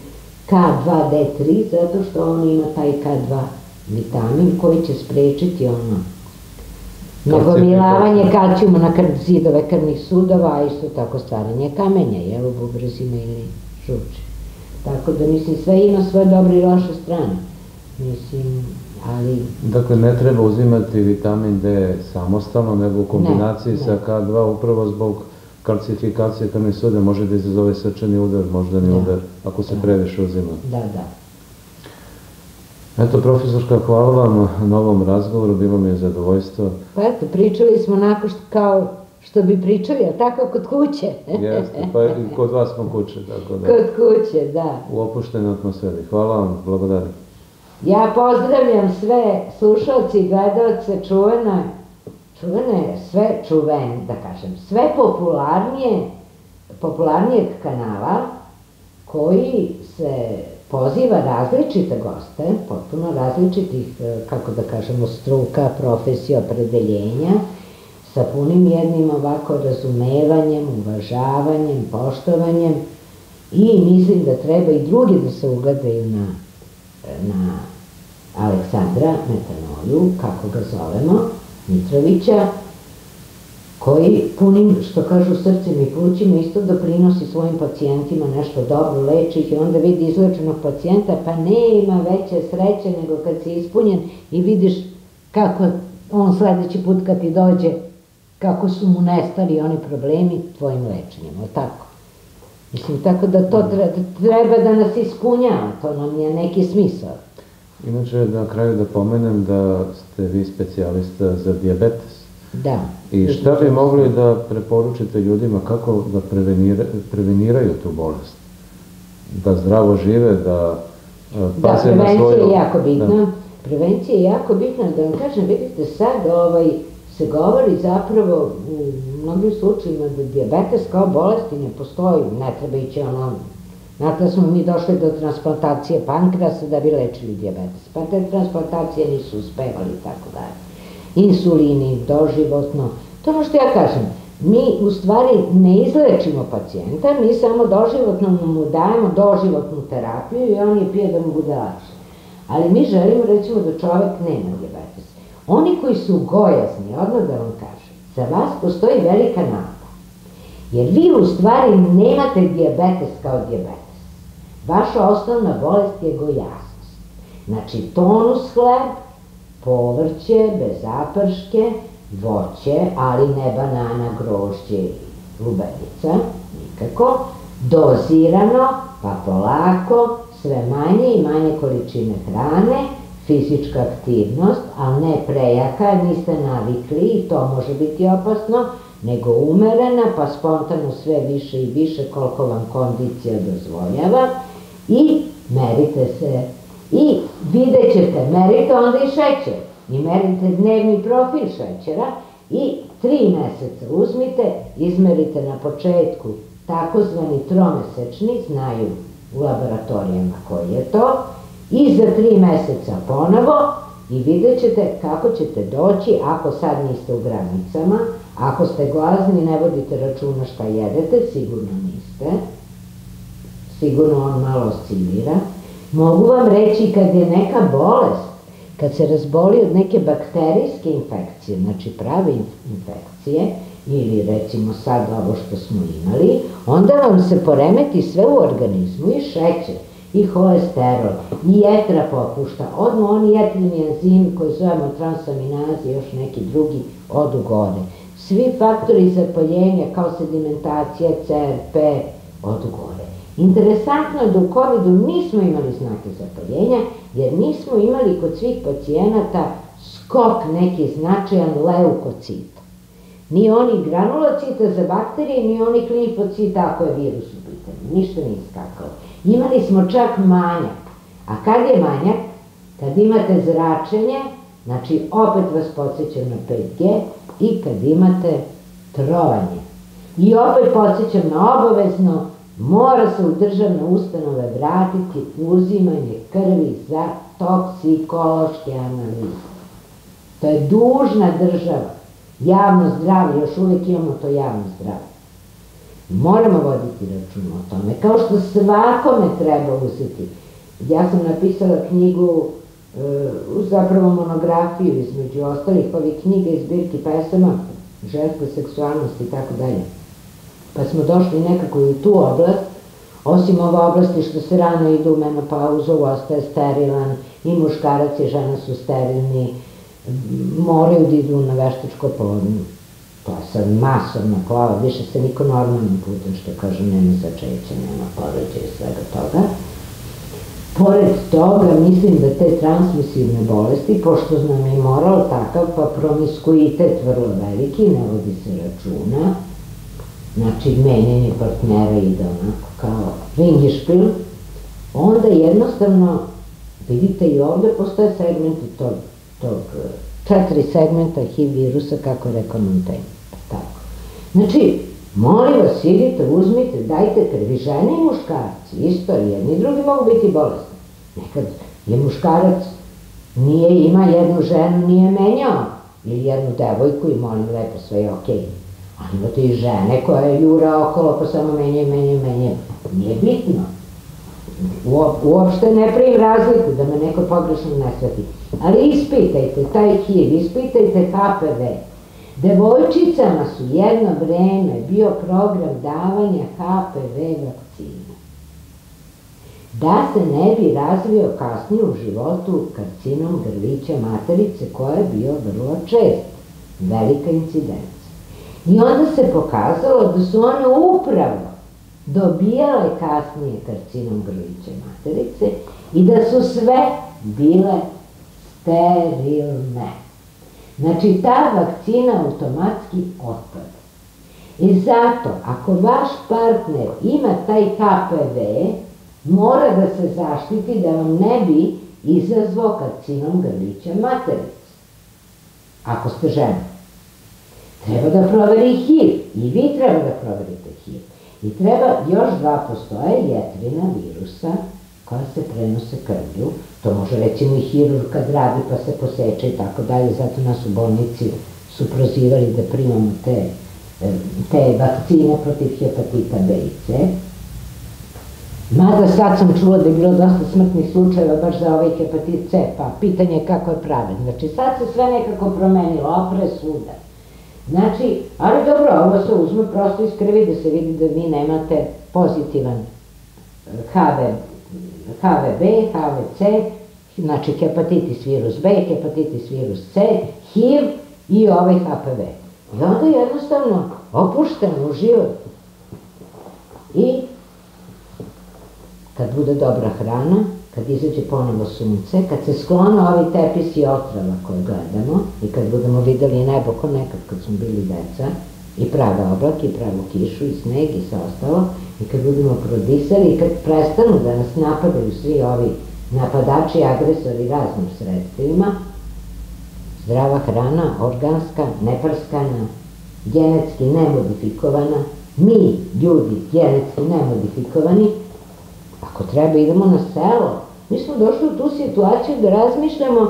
K2D3, zato što on ima taj K2 vitamin koji će sprečiti ono nagomilavanje kalcijuma na zidove krvnih sudova, a isto tako stvaranje kamenja, jel, u bubrezima ili žuči. Tako da, mislim, sve ima svoje dobre i loše strane. Mislim, ali... Dakle, ne treba uzimati vitamin D samostalno, nego u kombinaciji sa K2, upravo zbog kalcifikacije krvnih suda, može da izazove srčani udar, moždani udar, ako se previše uzima. Da, da. Eto, profesorka, hvala vam na ovom razgovoru, bilo mi je zadovoljstvo. Pa eto, pričali smo onako kao što bi pričali, a tako kod kuće. Jeste, pa i kod vas smo kuće, tako da. Kod kuće, da. U opuštenoj atmosferi. Hvala vam, blagodari. Ja pozdravljam sve slušalci i gledalce čuvene, sve čuvene, da kažem, sve popularnijeg kanala koji se poziva različite goste, potpuno različitih, kako da kažemo, struka, profesija, opredeljenja, sa punim jednim ovako razumevanjem, uvažavanjem, poštovanjem i mislim da treba i drugi da se ugledaju na Aleksandra Metanoju, kako ga zovemo, Mitrovića, koji punim, što kažu, srcem i plućima isto doprinosi svojim pacijentima nešto dobro, leči ih i onda vidi izlečenog pacijenta, pa nema veće sreće nego kad si ispunjen i vidiš kako on sljedeći put kad ti dođe, kako su mu nestali oni problemi tvojim lečenjem, o tako. Mislim, tako da to treba da nas ispunjava, to nam je neki smisao. Inače, na kraju da pomenem da ste vi specijalista za dijabetes. Da. I šta bi mogli da preporučite ljudima kako da preveniraju tu bolest? Da zdravo žive, da paze na svoju... Da, prevencija je jako bitna. Prevencija je jako bitna, da vam kažem, vidite sad se govori zapravo u mnogim slučajima da dijabetes kao bolesti ne postoji, ne treba ići ono... Znate, smo mi došli do transplantacije pankrasa da bi lečili dijabetes, pa te transplantacije nisu uspevali i tako dalje. Insulini, doživotno, to ono što ja kažem, mi u stvari ne izlečimo pacijenta, mi samo doživotno mu dajemo doživotnu terapiju i on je pije da mu bude lakše. Ali mi želimo, recimo, da čovek nema dijabetes. Oni koji su gojazni, odmah da vam kažem, za vas postoji velika nada. Jer vi u stvari nemate dijabetes kao dijabetes. Vaša osnovna bolest je gojaznost. Znači tonus hleb, povrće, bezaprške, voće, ali ne banana, grožđe i lubenica, nikako, dozirano, pa polako, sve manje i manje količine hrane, fizička aktivnost, ali ne prejaka, niste navikli i to može biti opasno, nego umerena, pa spontano sve više i više koliko vam kondicija dozvoljava i merite se i vidjet ćete, merite onda i šećer i merite dnevni profil šećera i 3 meseca uzmite, izmerite na početku takozvani tromesečni, znaju u laboratorijama koji je to, i za 3 meseca ponovo i vidjet ćete kako ćete doći ako sad niste u granicama. Ako ste glazni, ne vodite računa šta jedete, sigurno niste. Sigurno on malo oscilira. Mogu vam reći kad je neka bolest, kad se razboli od neke bakterijske infekcije, znači prave infekcije, ili recimo sad ovo što smo imali, onda vam se poremeti sve u organizmu, i šećer, i holesterol, i jetra popušta, odmah oni jetrini enzimi koji zovemo transaminazi i još neki drugi odu gore. Svi faktori zapaljenja kao sedimentacija, CRP, odu gore. Interesantno je da u COVID-u nismo imali znake zapaljenja, jer nismo imali kod svih pacijenata skok neki značajan leukocita. Ni oni granulocita za bakterije, ni oni klipocita ako je virus u pitanju. Ništa nije skakalo. Imali smo čak manjak. A kad je manjak? Kad imate zračenje, znači opet vas podsjećam na 5G, i kad imate trovanje. I opet podsjećam na obavezno, mora se u državne ustanove vratiti uzimanje krvi za toksikološke analize. To je dužna država. Javno zdravlje, još uvijek imamo to javno zdravlje. Moramo voditi računa o tome, kao što svakome treba uzeti. Ja sam napisala knjigu, zapravo monografiju između ostalih ovih knjiga i zbirki pesama, ženske seksualnosti i tako dalje. Pa smo došli nekako i u tu oblast, osim ove oblasti što se rano idu u menopauzu, ostaje sterilan, i muškarac i žena su sterilni, moraju da idu na veštačku oplodnju. To je sad masovna pojava, više se niko normalnim putem, što kažu, nema začeća, nema porođaja i svega toga. Pored toga, mislim da te transmisivne bolesti, pošto nam je moral takav, pa promiskuitet vrlo veliki, ne vodi se računa, znači menjanje partnera ide onako kao ringišpil, onda jednostavno, vidite i ovde postoje segmenti tog, 4 segmenta HIV virusa, kako je rekao Montaigne, tako. Znači, molim vas, idite, uzmite, dajte krvi, žene i muškarci, isto, jedni i drugi mogu biti bolesni. Nekad je muškarac, nije ima jednu ženu, nije menjao, ili jednu devojku i molim lepo, sve je okej. Ali imate i žene koja je jura okolo, pa samo menjaju. Nije bitno. Uopšte ne pravim razliku da me neko pogrešno ne shvati. Ali ispitajte taj HIV, ispitajte HPV. Devojčicama su jedno vreme bio program davanja HPV vakcina. Da se ne bi razvio kasnije u životu karcinom grlića materice koja je bio vrlo čest. Velika incidenca. I onda se pokazalo da su one upravo dobijale kasnije karcinom grlića materice i da su sve bile sterilne. Znači, ta vakcina automatski otpada. I zato, ako vaš partner ima taj HPV, mora da se zaštiti da vam ne bi izazvao karcinom grlića materice. Ako ste žena. Treba da proveri HIV. I vi treba da proverite HIV. I treba, još dva postoje, jetrina virusa koja se prenose krvlju. To može recimo i hirurg kad radi pa se poseče i tako dalje, zato nas u bolnici su prozivali da primamo te vakcine protiv hepatita B i C. Mada sad sam čula da je bilo dosta smrtnih slučajeva baš za ovaj hepatit C, pa pitanje je kako je pravilno. Znači sad se sve nekako promenilo, opre svuda. Znači, ali dobro, ovo se uzme prosto iz krvi da se vidi da vi nemate pozitivan HVB, HVC, znači hepatitis virus B, hepatitis virus C, HIV i ovaj HPV. I onda je jednostavno opušten u život. I kad bude dobra hrana, kad izađe ponovo sunce, kad se sklone ovi tepisi i otrava koje gledamo i kad budemo videli nebo ko nekad kad smo bili deca, i prave oblake, i pravu kišu, i sneg, i sve ostalo, i kad budemo prodisali, i kad prestanu da nas napadaju svi ovi napadači, agresori raznim sredstvima, zdrava hrana, organska, neprskana, genetski nemodifikovana, mi, ljudi, genetski nemodifikovani, ako treba idemo na selo. Mi smo došli u tu situaciju da razmišljamo,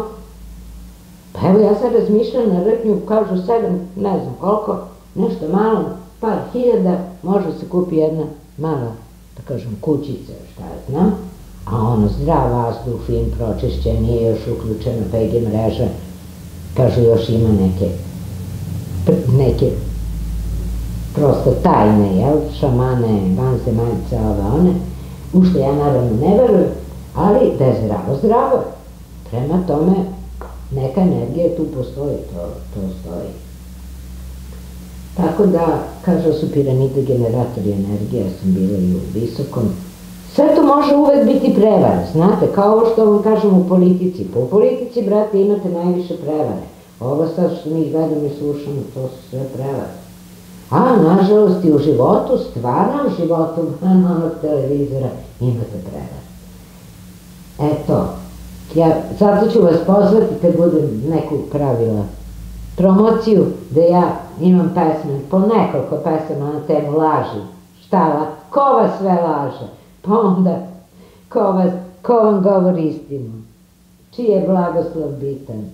pa evo ja sad razmišljam na rtnju, kažu 7, ne znam koliko, nešto malo, par hiljada, može se kupi jedna mala, da kažem, kućica, šta ja znam, a ono zdrav vazduh, fin, pročišćen, nije još uključena 5G mreža, kažu još ima neke prosto tajne, jel, šamane, vanzemaljce, ove, one, u što ja naravno ne verujem, ali da je zdravo, zdravo. Prema tome, neka energija tu postoji, to stoji. Tako da, kažu su piramide generatori energije, ja sam bila i u visokom. Sve to može uvek biti prevara, znate, kao ovo što vam kažem u politici. Po politici, brate, imate najviše prevare. Ovo sad što mi gledamo i slušamo, to su sve prevare. A, nažalost, i u životu, stvarnom životu, van televizora, imate prevare. Eto, zato ću vas pozvati kad budem neku pravila promociju, da ja imam pesme, po nekoliko pesama na temu laži, šta, ko vas sve laže, pa onda ko vam govori istinu, čiji je blagoslov bitan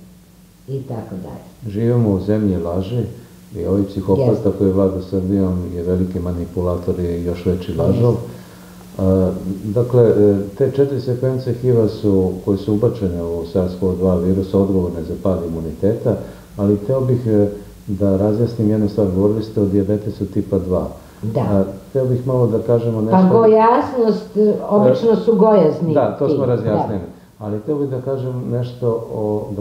i tako dalje. Živimo u zemlji laže i ovaj psihopata koji vlada Srbijom je veliki manipulator i još veći lažov. Dakle, te 4 sekvence HIV-a koje su ubačene u SARS-CoV-2 virusa odgovorne za pad imuniteta, ali hteo bih da razjasnim jednu stvar, govorili ste o dijabetesu tipa 2. Da. Hteo bih malo da kažemo nešto... Pa gojaznost, obično su gojazni. Da, to smo razjasnili. Ali hteo bih da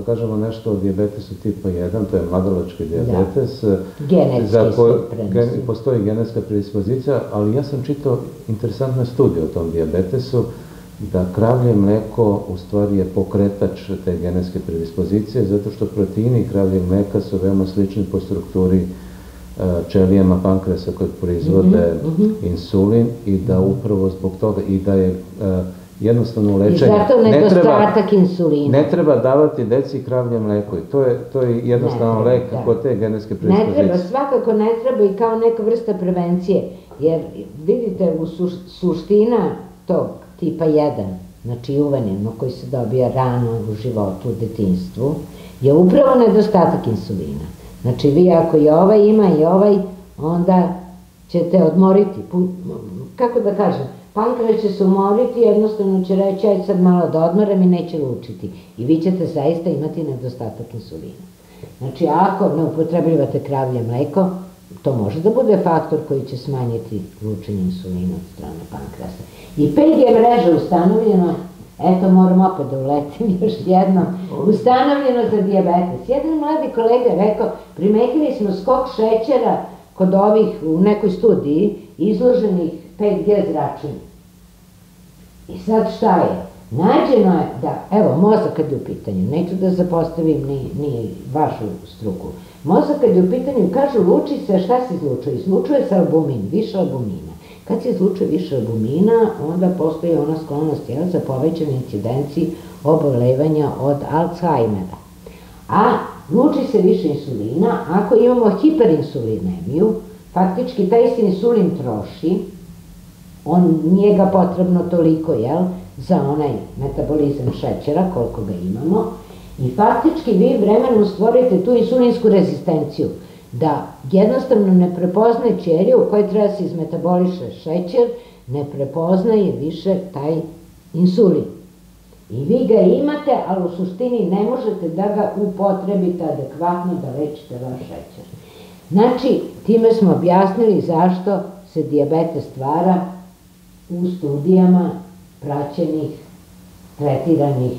kažemo nešto o dijabetesu tipa 1, to je mladalački dijabetes. Genetski. Postoji genetska predispozicija, ali ja sam čitao interesantne studije o tom dijabetesu da kravlje mleko u stvari je pokretač te genetske predispozicije, zato što proteini kravljeg mleka su veoma slični po strukturi ćelijama pankresa koje proizvode insulin i da upravo zbog toga i da je jednostavno u lečenju ne treba davati deci kravlje mleko i to je jednostavno lek kod te genetske predispozicije. Ne treba, svakako ne treba i kao neka vrsta prevencije, jer vidite suština tog tipa 1, znači uvenima koji se dobija rano u životu, u detinjstvu, je upravo nedostatak insulina. Znači vi ako i ovaj ima i ovaj, onda ćete odmoriti, kako da kažem, pankreas će se umoriti, jednostavno će reći aj sad malo da odmoram i neće lučiti. I vi ćete zaista imati nedostatak insulina. Znači ako ne upotrebljavate kravlje mleko, to može da bude faktor koji će smanjiti lučenje insulina od strane pankrasa. I 5G mreža ustanovljena, eto moram opet da uletim još jednom, ustanovljena za dijabetes. Jedan mladi kolega je rekao, primetili smo skok šećera kod ovih u nekoj studiji izloženih 5G zračenja. I sad šta je? Nađeno je da, evo, mozak kad je u pitanju, neću da zapostavim ni vašu struku, mozak kad je u pitanju, kažu luči se, šta se izlučuje? Izlučuje se albumin, više albumina. Kad se izlučuje više albumina, onda postoji ona sklonost za povećanu incidenciju obolevanja od Alzheimera. A luči se više insulina, ako imamo hiperinsulinemiju, faktički taj se insulin troši, nije ga potrebno toliko, jel, za onaj metabolizam šećera, koliko ga imamo, i faktički vi vremenom stvorite tu insulinsku rezistenciju, da jednostavno ne prepoznaje ćelija u kojoj treba se izmetaboliše šećer, ne prepoznaje više taj insulin. I vi ga imate, ali u suštini ne možete da ga upotrebite adekvatno da lečite vaš šećer. Znači, time smo objasnili zašto se dijabetes stvara u studijama praćenih, tretiranih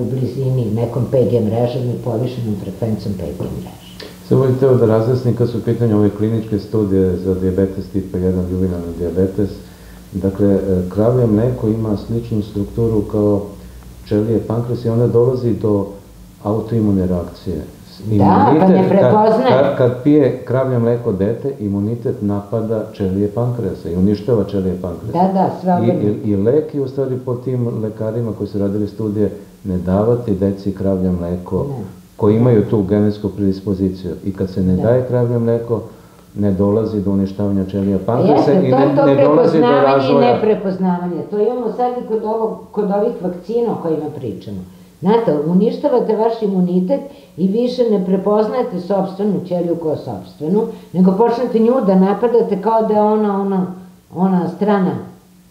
u blizini nekom 5G mrežom i povišenom frekvencom 5G mreža. Samo bih hteo da razjasnim kad su u pitanju ove kliničke studije za dijabetes tipa 1, juvenilni dijabetes. Dakle, kravlje mleko ima sličnu strukturu kao ćelije pankresa i onda dolazi do autoimune reakcije. Da, pa ne prepoznaje. Kad pije kravlje mleko dete, imunitet napada ćelije pankresa i uništava ćelije pankresa. Da, da, svakodnevno. I lek je u stvari po tim lekarima koji su radili studije ne davati deci kravlje mleko koji imaju tu genetsku predispoziciju. I kad se ne daje kravlje mleko, ne dolazi do uništavanja ćelija pankresa i ne dolazi do razvoja. To je to prepoznavanje i neprepoznavanje. To imamo sad i kod ovih vakcina o kojima pričamo. Znate, uništavate vaš imunitet i više ne prepoznajete sopstvenu ćeliju kao sopstvenu, nego počnete nju da napadate kao da je ona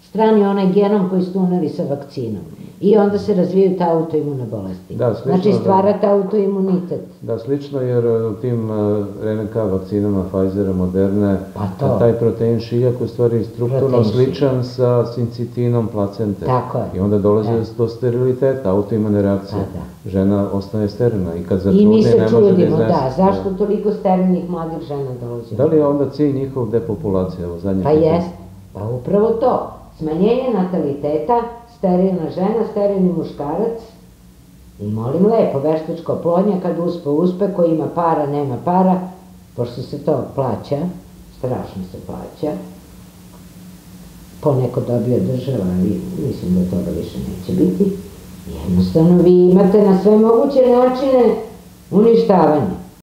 strani onaj genom koji ste uneli sa vakcinom. I onda se razvijaju ta autoimuna bolesti. Znači stvarate autoimunitet. Da, slično jer u tim RNK vakcinama, Pfizera, Moderne, taj protein šiljak u stvari je strukturno sličan sa sincitinom placente. Tako je. I onda dolazi do steriliteta, autoimune reakcije. Žena ostaje sterilna i kad zatrudne ne može da iznese. I mi se čudimo, da, zašto toliko sterilnih mladih žena dolazi? Da li je onda cilj njihov depopulacija? Pa jest, pa upravo to. Smanjenje nataliteta, sterilna žena, sterilni muškarac i molim lepo, veštačka oplodnja, kad uspe, ko ima para, nema para, pošto se to plaća, strašno se plaća, poneko dobija država, ali mislim da toga više neće biti, jednostavno vi imate na sve moguće načine uništavanje.